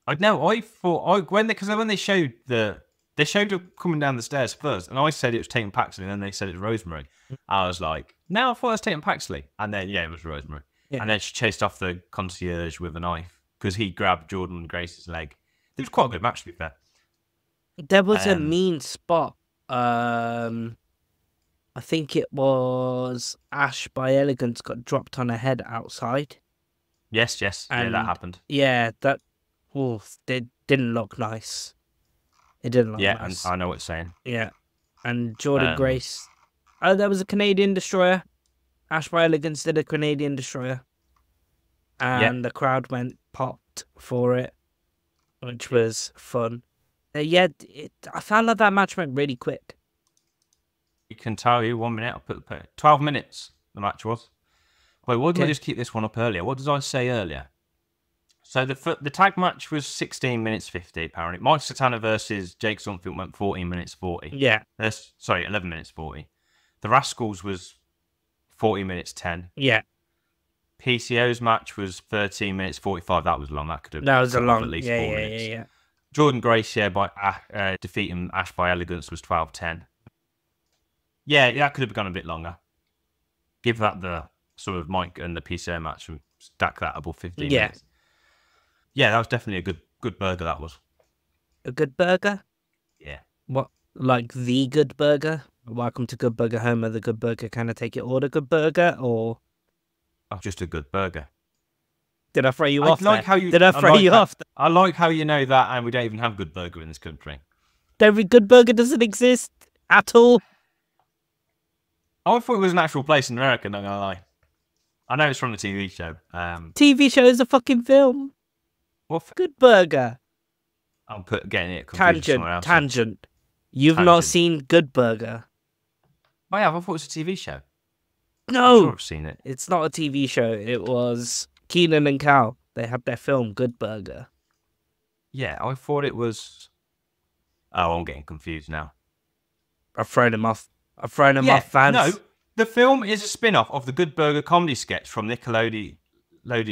I know. I thought... I when Because when they showed the... They showed her coming down the stairs first, and I said it was Tatum Paxley, and then they said it was Rosemary. I was like, no, I thought it was Tatum Paxley. And then, yeah, it was Rosemary. Yeah. And then she chased off the concierge with a knife because he grabbed Jordan Grace's leg. It was quite a good match, to be fair. There was um, a mean spot. Um, I think it was Ash by Elegance got dropped on her head outside. Yes, yes. And yeah, that happened. Yeah, that oh, they didn't look nice. It didn't look yeah, nice. Yeah, I know what it's saying. Yeah. And Jordan um, Grace. Oh, there was a Canadian destroyer. Ash by Elegance did a Canadian destroyer. And yeah. the crowd went popped for it, which was fun. Uh, yeah, it, I found that that match went really quick. You can tell you one minute. I'll put the twelve minutes the match was. Wait, why did yeah. I just keep this one up earlier? What did I say earlier? So the the tag match was sixteen minutes fifty, apparently. Mike Satana versus Jake Something went fourteen minutes forty. Yeah. That's, sorry, eleven minutes forty. The Rascals was forty minutes ten. Yeah. P C O's match was thirteen minutes forty-five. That was long. That could have that was a long, at least yeah, four yeah, minutes. Yeah, yeah, yeah. Jordan Grace, yeah, by uh, defeating Ash by Elegance was twelve ten. Yeah, that could have gone a bit longer. Give that the sort of Mike and the P C O match and stack that above fifteen yeah. minutes. Yeah, that was definitely a good good burger, that was. A good burger? Yeah. What, like the good burger? Welcome to Good Burger Home of the Good Burger. Can I take your order, Good Burger, or...? Oh, just a good burger. Did I throw you I off like how you, Did I throw I like you that. off? I like how you know that, and we don't even have Good Burger in this country. Every Good Burger doesn't exist at all. I thought it was an actual place in America, not gonna lie. I know it's from the T V show. Um, T V show is a fucking film. What Good Burger? I'm put getting it. Tangent, else. tangent. You've tangent. not seen Good Burger. I have. I thought it was a T V show. No, I'm sure I've seen it. It's not a T V show. It was Keenan and Cal. They had their film Good Burger. Yeah, I thought it was. Oh, I'm getting confused now. I've thrown him off. I've thrown him yeah, off, fans. No, the film is a spin-off of the Good Burger comedy sketch from Nickelodeon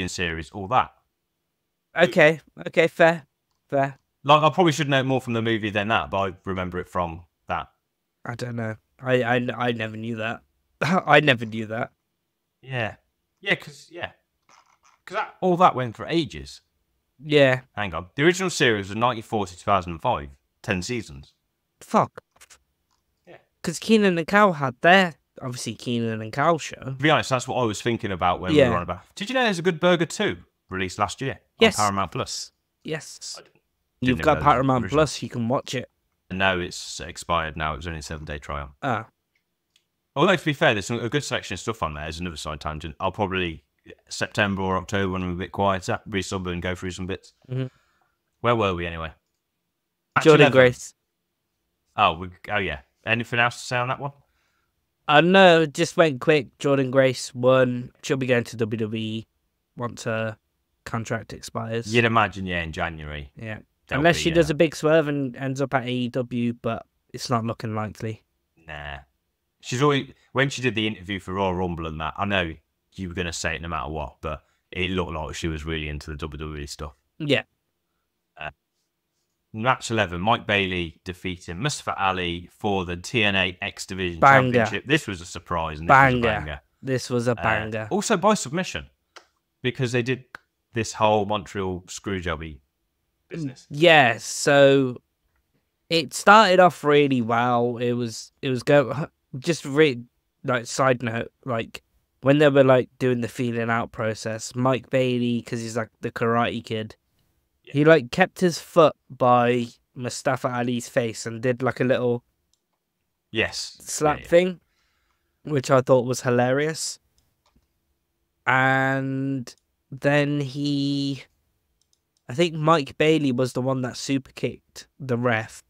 series. All that. Okay, okay, fair, fair. Like, I probably should know more from the movie than that, but I remember it from that. I don't know. I, I, I never knew that. I never knew that. Yeah. Yeah, because, yeah. Because that, all that went for ages. Yeah. Hang on. The original series was ninety-four to two thousand five. Ten seasons. Fuck. Yeah. Because Keenan and Cal had their, obviously, Keenan and Cal show. To be honest, that's what I was thinking about when yeah. we were on about. Did you know there's a Good Burger too? Released last year yes. on Paramount Plus. Yes. You've got Paramount Plus, you can watch it. And now it's expired now. It was only a seven-day trial. Ah. Although, to be fair, there's a good selection of stuff on there. There's another side tangent. I'll probably, September or October, when I'm a bit quieter, resub and go through some bits. Mm-hmm. Where were we, anyway? Jordan Grace. Oh, we, oh, yeah. Anything else to say on that one? Uh, no, just went quick. Jordan Grace won. She'll be going to W W E once her contract expires. You'd imagine, yeah, in January. Yeah. Unless be, she does uh, a big swerve and ends up at A E W, but it's not looking likely. Nah. She's always, when she did the interview for Royal Rumble and that, I know you were going to say it no matter what, but it looked like she was really into the W W E stuff. Yeah. Uh, match eleven, Mike Bailey defeating Mustafa Ali for the T N A X Division banger. Championship. This was a surprise. And this banger. Was a banger. This was a banger. Uh, also by submission, because they did this whole Montreal screwjobby business. Yeah, so it started off really well. It was it was go just re like side note, like when they were like doing the feeling out process, Mike Bailey, because he's like the Karate Kid, yeah. he like kept his foot by Mustafa Ali's face and did like a little yes slap yeah, yeah. thing, which I thought was hilarious. And then he, I think Mike Bailey was the one that super kicked the ref.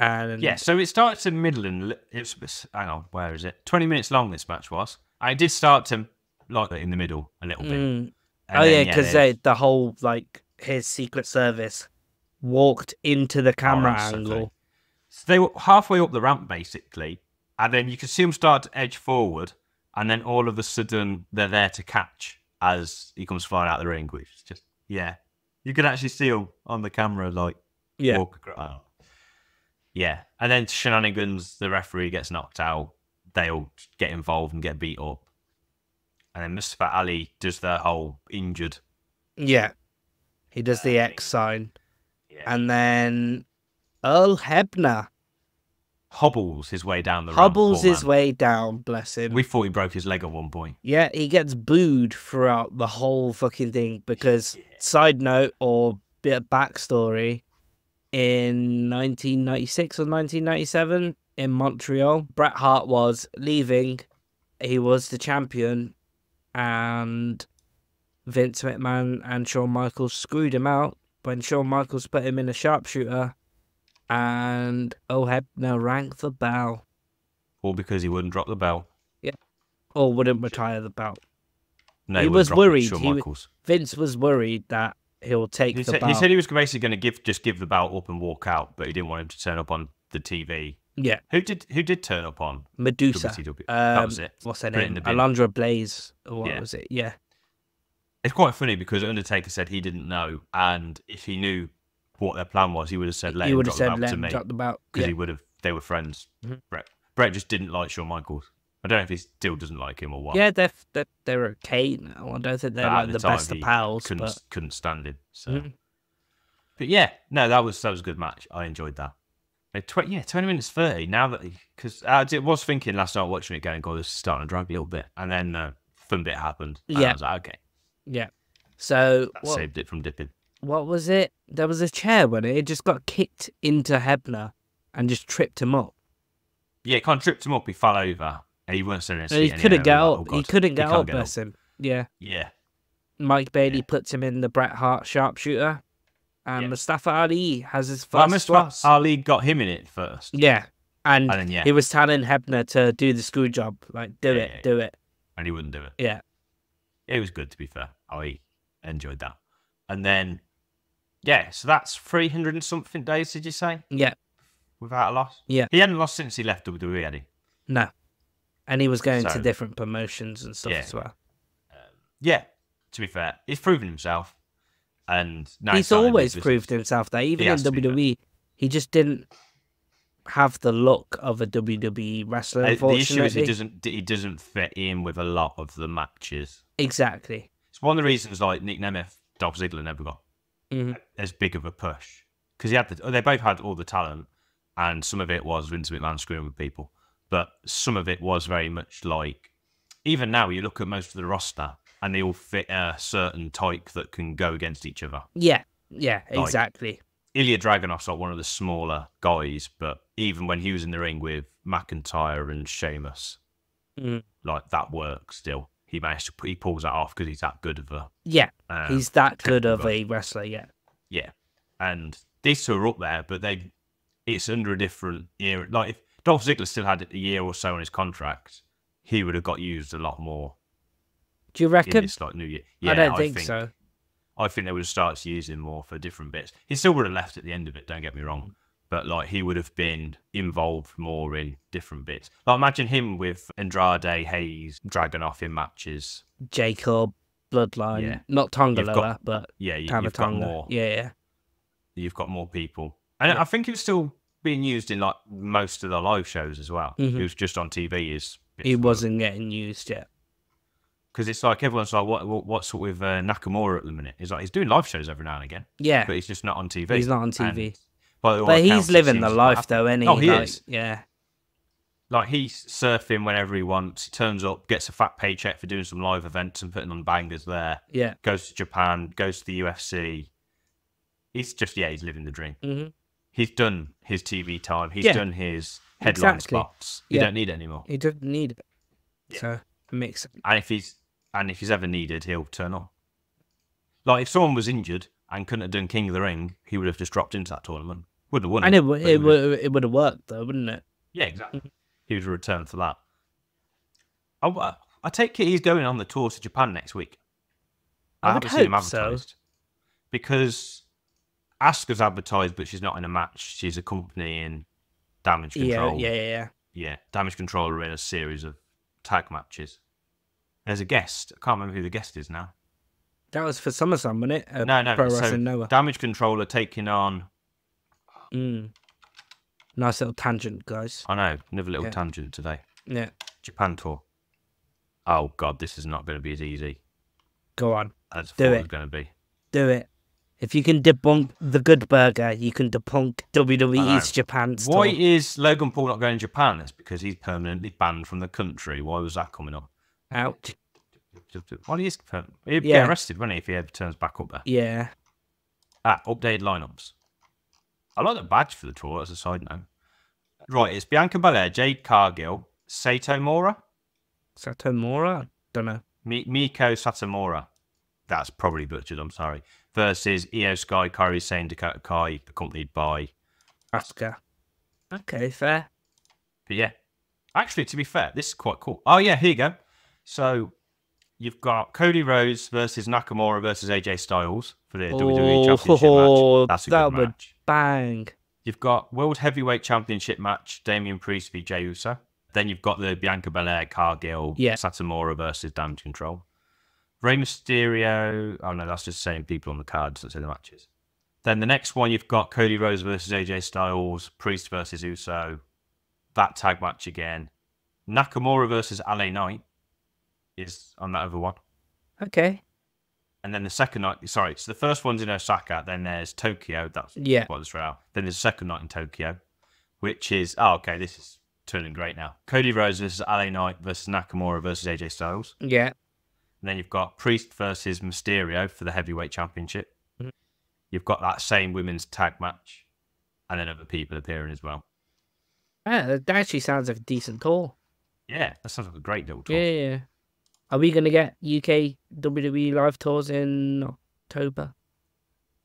And yeah, so it starts in middle and it's hang on, where is it? Twenty minutes long. This match was I did start to like that in the middle a little bit. Mm. Oh then, yeah, because yeah, the whole like his Secret Service walked into the camera oh, angle. So they were halfway up the ramp basically, and then you could see him start to edge forward, and then all of a sudden they're there to catch as he comes flying out of the ring, which is just yeah. You could actually see him on the camera like yeah. walk across. Yeah. And then shenanigans, the referee gets knocked out, they all get involved and get beat up. And then Mustafa Ali does their whole injured. Yeah. He does the X sign. Yeah. And then Earl Hebner hobbles his way down the ramp. Hobbles his way down, bless him. We thought he broke his leg at one point. Yeah, he gets booed throughout the whole fucking thing because, yeah. side note or bit of backstory, in nineteen ninety-six or nineteen ninety-seven in Montreal, Bret Hart was leaving. He was the champion and Vince McMahon and Shawn Michaels screwed him out when Shawn Michaels put him in a sharpshooter. And Earl Hebner rang the bell. All because he wouldn't drop the bell. Yeah. Or wouldn't retire the belt. No, he, he was worried. It, he was, Vince was worried that he'll take he the said, belt. He said he was basically going to give just give the belt up and walk out, but he didn't want him to turn up on the T V. Yeah. Who did Who did turn up on? Medusa. Um, that was it. What's her name? Alundra Blaze. Or what yeah. was it? Yeah. It's quite funny because Undertaker said he didn't know, and if he knew what their plan was, he would have said let he him drop said, the belt to me because yeah. he would have. They were friends. Mm-hmm. Brett, Brett just didn't like Shawn Michaels. I don't know if he still doesn't like him or what. Yeah, they're they're, they're okay now. I don't think they're like the, the best of pals. Couldn't but... couldn't stand him. So, mm-hmm. but yeah, no, that was that was a good match. I enjoyed that. twenty, yeah, twenty minutes thirty. Now that because I did, was thinking last night watching it, going, God, this is starting to drag me a little bit, and then uh, fun bit happened. And yeah, I was like, okay, yeah. So that well, saved it from dipping. What was it? There was a chair when it? it just got kicked into Hebner and just tripped him up. Yeah, it kind of tripped him up. He fell over and he wasn't standing. No, he couldn't get up. He couldn't get up. Bless him. Yeah. Yeah. Mike Bailey yeah. puts him in the Bret Hart sharpshooter, and yeah. Mustafa Ali has his first. Well, Mustafa Ali got him in it first. Yeah, and, and then, yeah. he was telling Hebner to do the screw job, like do yeah, it, yeah, do yeah. it, and he wouldn't do it. Yeah, it was good to be fair. I enjoyed that, and then. Yeah, so that's three hundred and something days, did you say? Yeah. Without a loss? Yeah. He hadn't lost since he left W W E, had he? No. And he was going so, to different promotions and stuff yeah. as well. Um, yeah, to be fair. He's proven himself. and now He's, he's always proved himself there. Even in W W E, he just didn't have the look of a W W E wrestler, uh, unfortunately. The issue is he doesn't, he doesn't fit in with a lot of the matches. Exactly. It's one of the reasons like Nick Nemeth, Dolph Ziggler never got. Mm-hmm. as big of a push because he had the, they both had all the talent, and some of it was Vince McMahon screwing with people, but some of it was very much like even now you look at most of the roster and they all fit a certain type that can go against each other. Yeah, yeah, like, exactly. Ilya Dragunov's like one of the smaller guys, but even when he was in the ring with McIntyre and Sheamus, mm-hmm. like that worked still. He managed to he pulls that off because he's that good of a yeah. Um, he's that good of a wrestler, yeah. Yeah, and these two are up there, but they it's under a different era. Like if Dolph Ziggler still had a year or so on his contract, he would have got used a lot more. Do you reckon? It's like new year. Yeah, I don't I think, think so. I think they would have started to use him more for different bits. He still would have left at the end of it. Don't get me wrong, but like he would have been involved more in different bits. Like imagine him with Andrade, Hayes, Dragunov in matches. Jacob. Bloodline, yeah. not Tonga Loa, but yeah, you, you've got more. Yeah, yeah, you've got more people, and yeah. I think it was still being used in like most of the live shows as well. Mm-hmm. It was just on T V. Is it wasn't of... getting used yet? Because it's like everyone's like, what, what what's with uh, Nakamura at the minute? He's like he's doing live shows every now and again. Yeah, but he's just not on T V. He's not on T V. But accounts, he's living the life though, isn't he? Oh, he like, is. Yeah. Like, he's surfing whenever he wants. He turns up, gets a fat paycheck for doing some live events and putting on bangers there. Yeah. Goes to Japan, goes to the U F C. He's just, yeah, he's living the dream. Mm-hmm. He's done his T V time. He's yeah. done his headline exactly. spots. You yeah. don't need it anymore. He doesn't need it. Yeah. So, it makes sense. And if he's, and if he's ever needed, he'll turn on. Like, if someone was injured and couldn't have done King of the Ring, he would have just dropped into that tournament. Would have won and it. And it, it, it would have worked, though, wouldn't it? Yeah, exactly. He would return for that. I, I take it he's going on the tour to Japan next week. I, I haven't seen him advertised. So. Because Asuka's advertised, but she's not in a match. She's accompanying Damage Control. Yeah, yeah, yeah. Yeah, yeah. Damage Control are in a series of tag matches. There's a guest. I can't remember who the guest is now. That was for SummerSlam, wasn't it? Uh, no, no. Pro so Noah. Damage Control are taking on... Mm. Nice little tangent, guys. I know. Another little yeah. tangent today. Yeah. Japan tour. Oh, God, this is not going to be as easy. Go on. As Do it. It's going to be. Do it. If you can debunk the Good Burger, you can debunk W W E's Japan tour. Why is Logan Paul not going to Japan? It's because he's permanently banned from the country. Why was that coming up? Ouch. Well, he is, he'd yeah. get arrested, wouldn't he, if he ever turns back up there? Yeah. Ah, updated lineups. I like the badge for the tour, as a side note. Right, it's Bianca Belair, Jade Cargill, Saito Mora. Sato Mora? Don't know. Mi Miko Satomura. That's probably butchered, I'm sorry. Versus Io Sky, Kairi Sane, Dakota Kai, accompanied by Asuka. Okay, fair. But yeah. Actually, to be fair, this is quite cool. Oh, yeah, here you go. So... You've got Cody Rhodes versus Nakamura versus A J Styles for the oh, W W E Championship oh, match. That's a that good would match. Bang. You've got World Heavyweight Championship match, Damian Priest v. Jey Uso. Then you've got the Bianca Belair, Cargill, yeah. Satomura versus Damage Control. Rey Mysterio. Oh, no, that's just saying people on the cards that say the matches. Then the next one, you've got Cody Rhodes versus A J Styles, Priest versus Uso. That tag match again. Nakamura versus L A Knight. Is on that other one. Okay. And then the second night, sorry, so the first one's in Osaka, then there's Tokyo, that's yeah. what it's right. Then there's a second night in Tokyo, which is, oh, okay, this is turning great now. Cody Rhodes versus L A Knight versus Nakamura versus A J Styles. Yeah. And then you've got Priest versus Mysterio for the Heavyweight Championship. Mm-hmm. You've got that same women's tag match, and then other people appearing as well. Yeah, that actually sounds like a decent tour. Yeah, that sounds like a great little tour. Yeah, yeah, yeah. Are we going to get U K W W E live tours in October?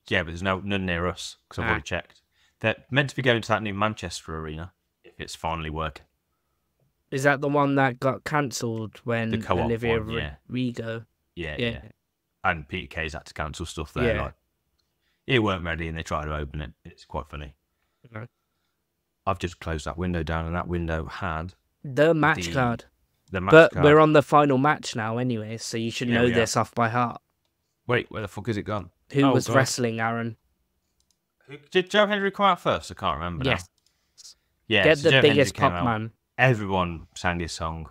Yeah, but there's no none near us, because I've ah. already checked. They're meant to be going to that new Manchester arena, if it's finally working. Is that the one that got cancelled when the Olivia one, yeah. Rigo? Yeah, yeah, yeah. And Peter Kay's had to cancel stuff there. Yeah. Like, it weren't ready, and they tried to open it. It's quite funny. No. I've just closed that window down, and that window had... The match the... card. But card. We're on the final match now anyway, so you should yeah, know this are. off by heart. Wait, where the fuck is it gone? Who oh, was God. wrestling, Aaron? Did Joe Hendry come out first? I can't remember Yes. Now. Yeah, Get so the Joe biggest pop man. Everyone sang his song.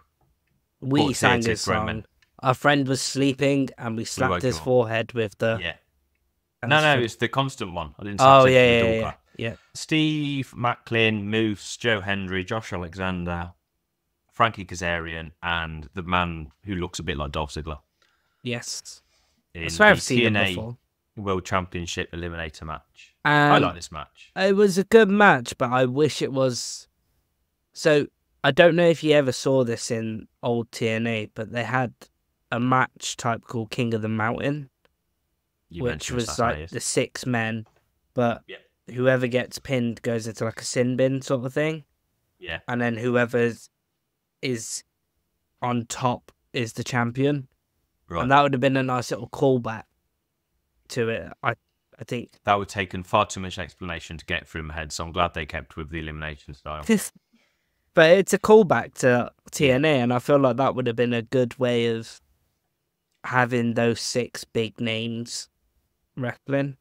We but sang his song. Roman. Our friend was sleeping and we slapped we his forehead up. with the... Yeah. No, no, it's the constant one. I didn't say oh, yeah, yeah, yeah, yeah. Steve Macklin, Moose, Joe Hendry, Josh Alexander... Frankie Kazarian and the man who looks a bit like Dolph Ziggler. Yes. In I swear I've seen him before. World Championship Eliminator match. Um, I like this match. It was a good match, but I wish it was... So, I don't know if you ever saw this in old T N A, but they had a match type called King of the Mountain, you which was Saturday, like yes. the six men, but yep. whoever gets pinned goes into like a sin bin sort of thing. Yeah. And then whoever's is on top is the champion, right. And that would have been a nice little callback to it. I, I think that would have taken far too much explanation to get through my head, so I'm glad they kept with the elimination style. But it's a callback to T N A, and I feel like that would have been a good way of having those six big names wrestling.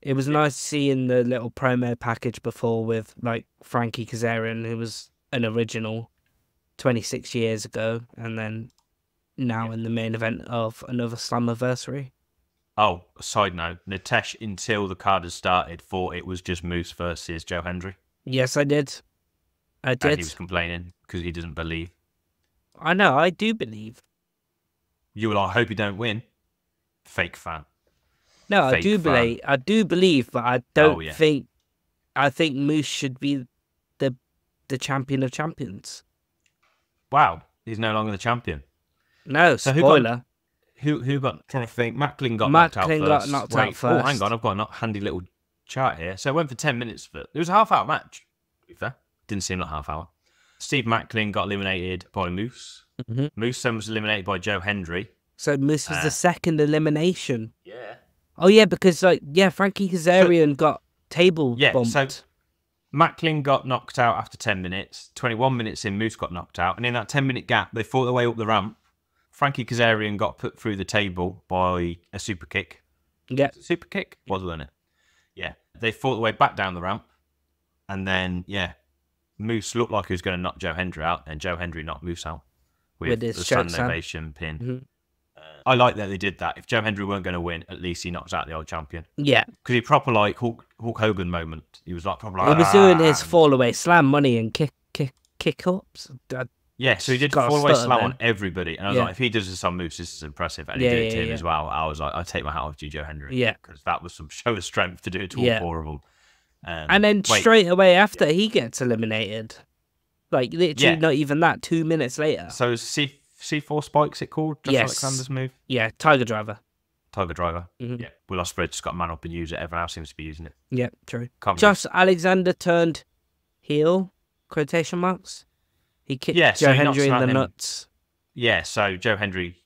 It was yeah. nice seeing the little promo package before with like Frankie Kazarian, who was an original twenty-six years ago, and then now yeah. in the main event of another Slammiversary. Oh, side note, Nitesh, until the card had started, thought it was just Moose versus Joe Hendry. Yes, I did. I did. And he was complaining because he doesn't believe. I know, I do believe. You were like, I hope you don't win. Fake fan. No, Fake I do fan. believe. I do believe, but I don't oh, yeah. think... I think Moose should be the the champion of champions. Wow, he's no longer the champion. No, so spoiler. Who got, who, who got, trying to think, Macklin got Macklin knocked out first. Macklin got knocked Wait, out first. Oh, hang on, I've got a handy little chart here. So it went for ten minutes. But it was a half-hour match, to be fair. Didn't seem like half-hour. Steve Macklin got eliminated by Moose. Mm-hmm. Moose then was eliminated by Joe Hendry. So Moose was uh, the second elimination. Yeah. Oh yeah, because like yeah, Frankie Kazarian so, got table yeah, bumped. So Macklin got knocked out after ten minutes. Twenty-one minutes in, Moose got knocked out, and in that ten-minute gap, they fought their way up the ramp. Frankie Kazarian got put through the table by a super kick. Yeah, super kick wasn't it? Yeah, they fought their way back down the ramp, and then yeah, Moose looked like he was going to knock Joe Hendry out, and Joe Hendry knocked Moose out with, with his the standing ovation pin. Mm-hmm. I like that they did that. If Joe Hendry weren't going to win, at least he knocked out the old champion. Yeah. Because he proper, like, Hulk, Hulk Hogan moment. He was, like, proper, like... He was doing his fall-away slam money and kick kick kick-ups. Yeah, so he did fall-away slam on everybody. And I was yeah. like, if he does this on Moose, this is impressive. And he yeah, did it to yeah, him yeah. as well. I was like, I take my hat off to you, Joe Hendry. Yeah. Because that was some show of strength to do it to all yeah. four of them. Um, and then wait. straight away after, yeah. he gets eliminated. Like, literally yeah. not even that, two minutes later. So, see... C four spikes, it called? Josh yes. Alexander's move? Yeah, Tiger Driver. Tiger Driver. Mm-hmm. Yeah. Will Ospreay just got man up and use it. Everyone else seems to be using it. Yeah, true. Can't Josh remember. Alexander turned heel, quotation marks. He kicked yeah, Joe so Hendry in the him. nuts. Yeah, so Joe Hendry.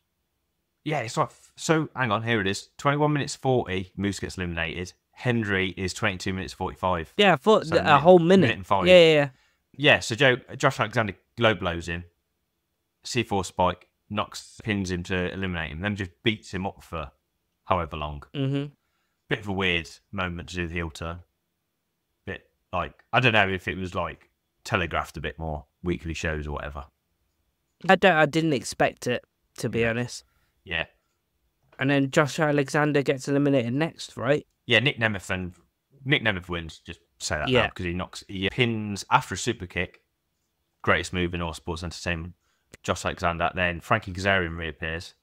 Yeah, it's like, so hang on, here it is. twenty-one minutes forty, Moose gets eliminated. Hendry is twenty-two minutes forty-five. Yeah, for so a minute, whole minute. minute and five. Yeah, yeah, yeah. Yeah, so Joe, Josh Alexander low blows him. C four spike, knocks, pins him to eliminate him, then just beats him up for however long. Mm-hmm. Bit of a weird moment to do the heel turn. Bit like, I don't know if it was like telegraphed a bit more, weekly shows or whatever. I don't, I didn't expect it, to be honest. Yeah. And then Josh Alexander gets eliminated next, right? Yeah, Nick Nemeth, and Nick Nemeth wins, just say that yeah. now, because he knocks, he pins after a super kick, greatest move in all sports entertainment. Josh Alexander, then Frankie Kazarian reappears,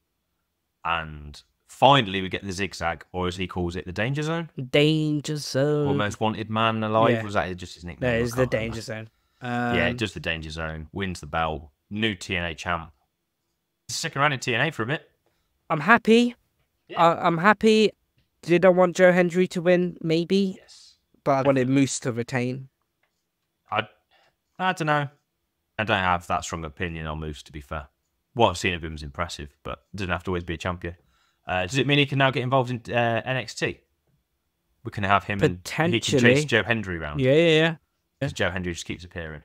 and finally we get the zigzag, or as he calls it, the danger zone. Danger zone. Almost wanted man alive. Yeah. Was that just his nickname? No, it's the danger remember. zone. Um, yeah, just the danger zone. Wins the bell. New T N A champ. Stick around in T N A for a bit. I'm happy. Yeah. I I'm happy. Did I want Joe Hendry to win? Maybe. Yes. But I wanted Moose to retain. I. I don't know. I don't have that strong opinion on Moose, to be fair. What I've seen of him is impressive, but doesn't have to always be a champion. Uh, does it mean he can now get involved in uh, N X T? We can have him and he can chase Joe Hendry around. Yeah, yeah, yeah. Because Joe Hendry just keeps appearing.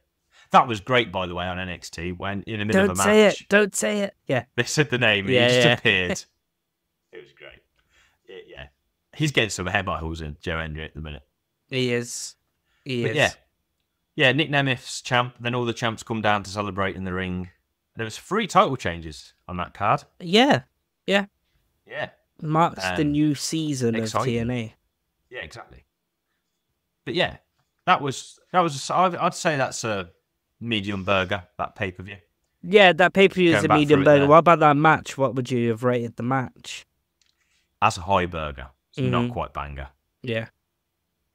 That was great, by the way, on N X T, when in the middle don't of a match. Don't say it, don't say it. Yeah. They said the name and yeah, he just yeah. appeared. It was great. It, yeah. He's getting some hair balls in Joe Hendry at the minute. He is. He but is. Yeah. Yeah, Nick Nemeth's champ. Then all the champs come down to celebrate in the ring. There was three title changes on that card. Yeah, yeah, yeah. Marks um, the new season exciting. of T N A. Yeah, exactly. But yeah, that was that was. I'd say that's a medium burger. That pay per view. Yeah, that pay per view is a medium burger. What about that match? What would you have rated the match? That's a high burger. It's mm. not quite banger. Yeah.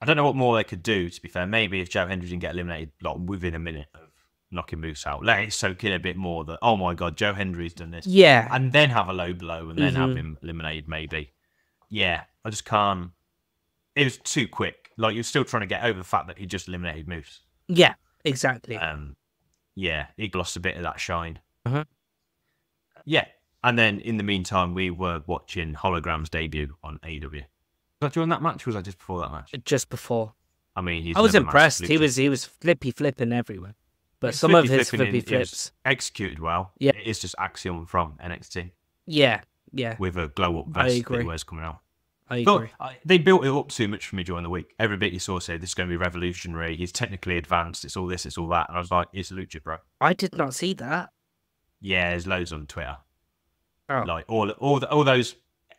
I don't know what more they could do, to be fair. Maybe if Joe Hendry didn't get eliminated like, within a minute of knocking Moose out, let it soak in a bit more that, oh my God, Joe Hendry's done this. Yeah. And then have a low blow and then mm-hmm. have him eliminated, maybe. Yeah, I just can't. It was too quick. Like, you're still trying to get over the fact that he just eliminated Moose. Yeah, exactly. Um, yeah, he lost a bit of that shine. Uh-huh. Yeah. And then in the meantime, we were watching Hologram's debut on A E W. Was that during that match, or was I just before that match? Just before. I mean, he's I was impressed. He was he was flippy flipping everywhere, but it's some of his flippy in, flips executed well. Yeah, it is just Axiom from N X T. Yeah, yeah. With a glow up vest, I agree. That wears coming out. I agree. But I, they built it up too much for me during the week. Every bit you saw said this is going to be revolutionary. He's technically advanced. It's all this. It's all that. And I was like, it's a lucha, bro. I did not see that. Yeah, there's loads on Twitter. Oh. Like all all the, all those.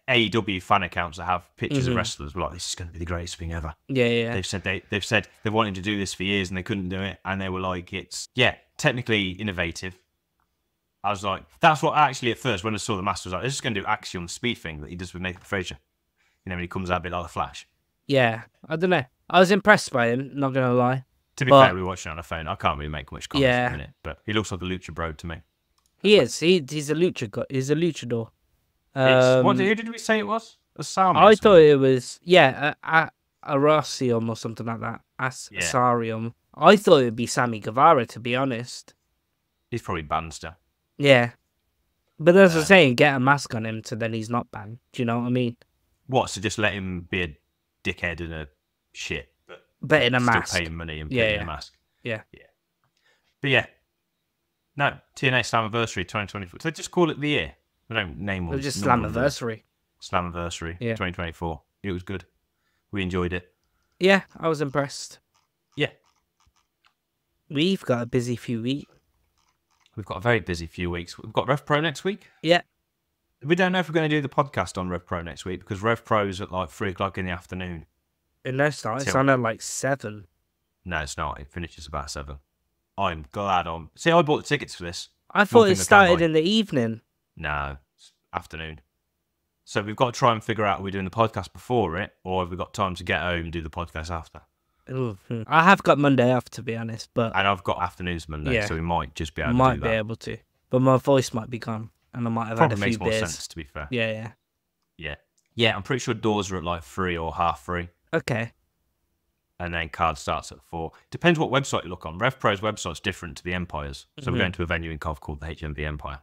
A E W fan accounts that have pictures mm-hmm. of wrestlers were like, this is going to be the greatest thing ever. Yeah, yeah. They've said they, they've said they wanted to do this for years and they couldn't do it. And they were like, it's, yeah, technically innovative. I was like, that's what actually at first when I saw the Master was like, this is going to do Axiom's speed thing that he does with Nathan Frazier. You know, when he comes out a bit like a Flash. Yeah, I don't know. I was impressed by him, not going to lie. To be but... fair, we were watching it on the phone. I can't really make much comments yeah. at the minute, but he looks like a lucha bro to me. He is. He, he's a lucha go He's a luchador. Um, what who did we say it was? A Asami. I thought it was yeah, a, a Arasium or something like that. As yeah. Asarium. I thought it'd be Sammy Guevara, to be honest. He's probably Banster. Yeah. But that's what I'm saying, get a mask on him so then he's not banned. Do you know what I mean? What, so just let him be a dickhead and a shit, but, but in a still mask. Still pay him money and yeah, pay yeah. in a mask. Yeah. Yeah. But yeah. No, T N A Slammiversary twenty twenty-four. So just call it the year. I don't name one. It was just Slammiversary. Slammiversary yeah. twenty twenty-four. It was good. We enjoyed it. Yeah, I was impressed. Yeah. We've got a busy few weeks. We've got a very busy few weeks. We've got Rev Pro next week. Yeah. We don't know if we're going to do the podcast on Rev Pro next week because Rev Pro is at like three o'clock in the afternoon. No, it's not. It's on at like seven. No, it's not. It finishes about seven. I'm glad I'm... See, I bought the tickets for this. I thought it started in the evening. No, it's afternoon. So we've got to try and figure out are we doing the podcast before it or have we got time to get home and do the podcast after? Ooh, I have got Monday off, to be honest, but... And I've got afternoons Monday, yeah, so we might just be able might to do that. Might be able to, but my voice might be gone, and I might have Probably had a few beers. Probably makes more sense, to be fair. Yeah, yeah. Yeah, yeah. I'm pretty sure doors are at like three or half three. Okay. And then card starts at four. Depends what website you look on. RevPro's website's different to the Empire's, so mm-hmm. we're going to a venue in Cov called the H M V Empire.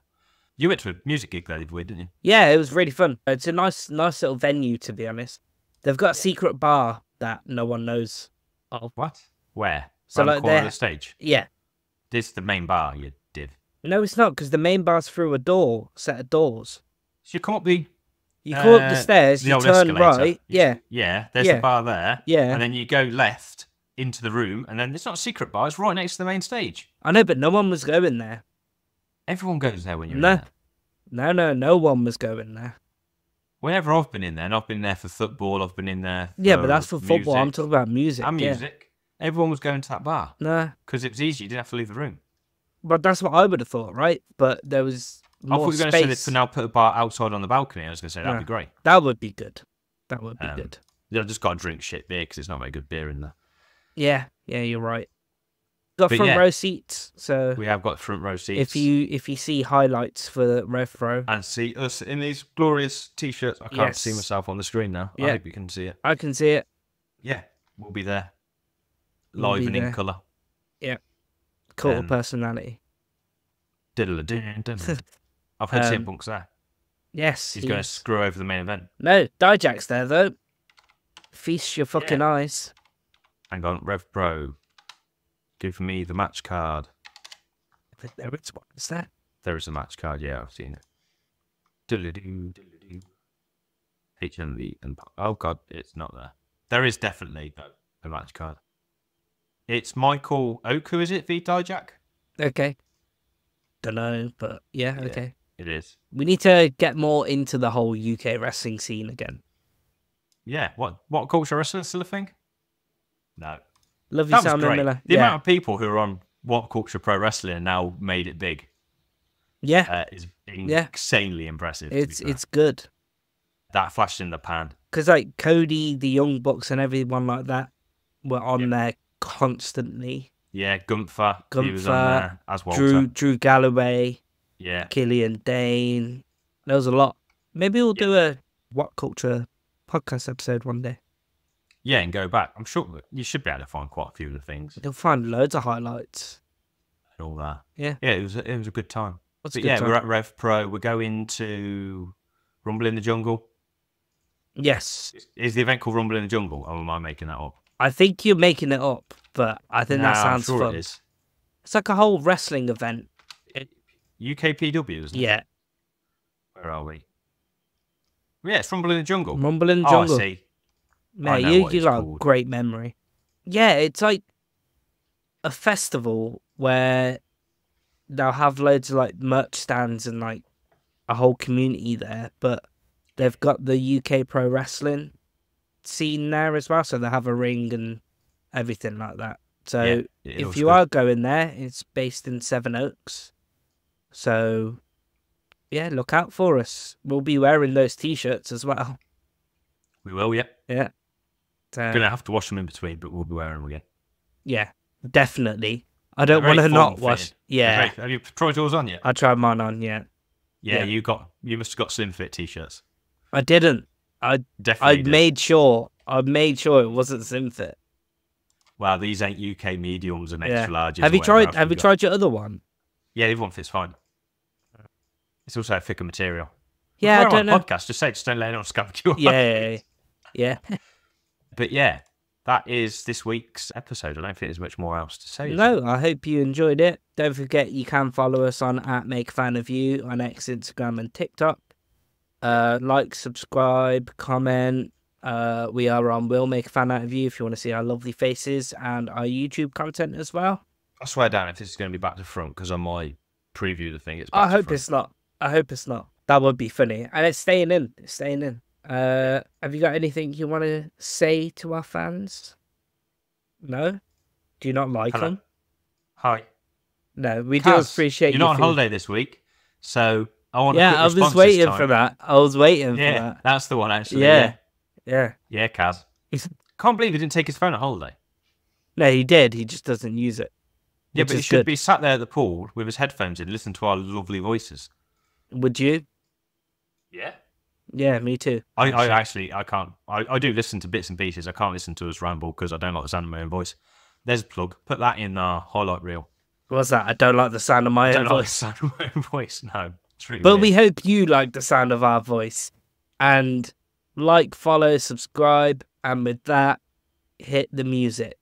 You went to a music gig there, didn't you? Yeah, it was really fun. It's a nice, nice little venue, to be honest. They've got a secret bar that no one knows. Oh. What? Where? So like the corner of the stage? Yeah. This is the main bar, you div. No, it's not, because the main bar's through a door, set of doors. So you come up the... You uh, come up the stairs, the you turn escalator. right. You, yeah. Yeah, there's yeah. the bar there. Yeah. And then you go left into the room, and then it's not a secret bar, it's right next to the main stage. I know, but no one was going there. Everyone goes there when you're no. in there. No, no, no one was going there. Whenever I've been in there, and I've been there for football, I've been in there for Yeah, but that's for music. football. I'm talking about music. And music. Yeah. Everyone was going to that bar. Nah. Because it was easy. You didn't have to leave the room. But that's what I would have thought, right? But there was more I thought you were going to say that now put a bar outside on the balcony. I was going to say, that'd nah. be great. That would be good. That would be um, good. I've just got to drink shit beer because it's not very good beer in there. Yeah. Yeah, you're right. Got but front yeah, row seats, so we have got front row seats. If you if you see highlights for Rev Pro and see us in these glorious t-shirts, I can't yes. see myself on the screen now. Yeah. I hope you can see it. I can see it. Yeah, we'll be there, live we'll be and there. in colour. Yeah, cult um, of personality. Diddle-a-doo-doo. I've heard um, Bunk's there. Yes, he's he going is. to screw over the main event. No, Dijak's there though. Feast your fucking yeah. eyes. Hang on, Rev Pro. Give me the match card. There is one. Is that? There is a match card. Yeah, I've seen it. Doo-doo-doo, doo-doo-doo. H M V and oh god, it's not there. There is definitely a match card. It's Michael Oku, is it? V Dijak. Okay. Don't know, but yeah, yeah, okay. It is. We need to get more into the whole U K wrestling scene again. Yeah. What? What culture wrestling still a thing? No. Love you, Sam Miller. The yeah. amount of people who are on What Culture Pro Wrestling now made it big. Yeah, uh, is insanely yeah. impressive. It's it's good. That flashed in the pan because like Cody, the Young Bucks, and everyone like that were on yeah. there constantly. Yeah, Gunther, Gunther, he was on there as Walter. Drew, Drew Galloway, yeah, Killian Dane. There was a lot. Maybe we'll yeah. do a What Culture podcast episode one day. Yeah, and go back. I'm sure you should be able to find quite a few of the things. You'll find loads of highlights. And all that. Yeah. Yeah, it was a, it was a good time. What's but a good yeah, time? We're at Rev Pro. We're going to Rumble in the Jungle. Yes. Is, is the event called Rumble in the Jungle, or am I making that up? I think you're making it up, but I think nah, that sounds I'm sure fun. It is. It's like a whole wrestling event. It, U K P W, isn't it? Yeah. Where are we? Yeah, it's Rumble in the Jungle. Rumble in the Jungle. Oh, I see. Mate, you you got a great memory. Yeah, it's like a festival where they'll have loads of like merch stands and like a whole community there, but they've got the U K pro wrestling scene there as well, so they have a ring and everything like that. So yeah, if you good. are going there, it's based in Sevenoaks. So yeah, look out for us. We'll be wearing those T-shirts as well. We will, yeah. Yeah. Uh, gonna have to wash them in between, but we'll be wearing them again. Yeah, definitely. I don't want to not wash. Fitted. Yeah. Very, have you tried yours on yet? I tried mine on. Yeah. Yeah, yeah. You got. You must have got slim fit t-shirts. I didn't. I definitely. I did. made sure. I made sure it wasn't slim fit. Wow, these ain't U K mediums and extra yeah. larges. Have you tried? Have you got. tried your other one? Yeah, the other one fits fine. It's also a thicker material. Yeah, I don't know. Podcast, just say, just don't let it on sculpt. Yeah, yeah, yeah. But yeah, that is this week's episode. I don't think there's much more else to say. No, I hope you enjoyed it. Don't forget, you can follow us on at Make Fan of You on X, Instagram, and TikTok. Uh, like, subscribe, comment. Uh, we are on We'll Make a Fan Out of You if you want to see our lovely faces and our YouTube content as well. I swear, Dan, if this is going to be back to front, because on my preview the thing, it's back I to hope front. It's not. I hope it's not. That would be funny. And it's staying in. It's staying in. Uh, have you got anything you want to say to our fans? No? Do you not like Hello. them? Hi. No, we Cass, do appreciate you. You're your not on holiday this week, so I want yeah, to Yeah, I was waiting for that. I was waiting yeah, for that. That's the one, actually. Yeah. yeah. Yeah. Yeah, Kaz. He's... Can't believe he didn't take his phone on holiday. No, he did. He just doesn't use it. Yeah, but he should good. be sat there at the pool with his headphones in, listening to our lovely voices. Would you? Yeah. Yeah, me too. I, I actually, I can't. I, I do listen to bits and pieces. I can't listen to us ramble because I don't like the sound of my own voice. There's a plug. Put that in our highlight reel. What's that? I don't like the sound of my I own don't voice. Don't like the sound of my own voice. No. It's really but weird. We hope you like the sound of our voice. And... like, follow, subscribe, and with that, hit the music.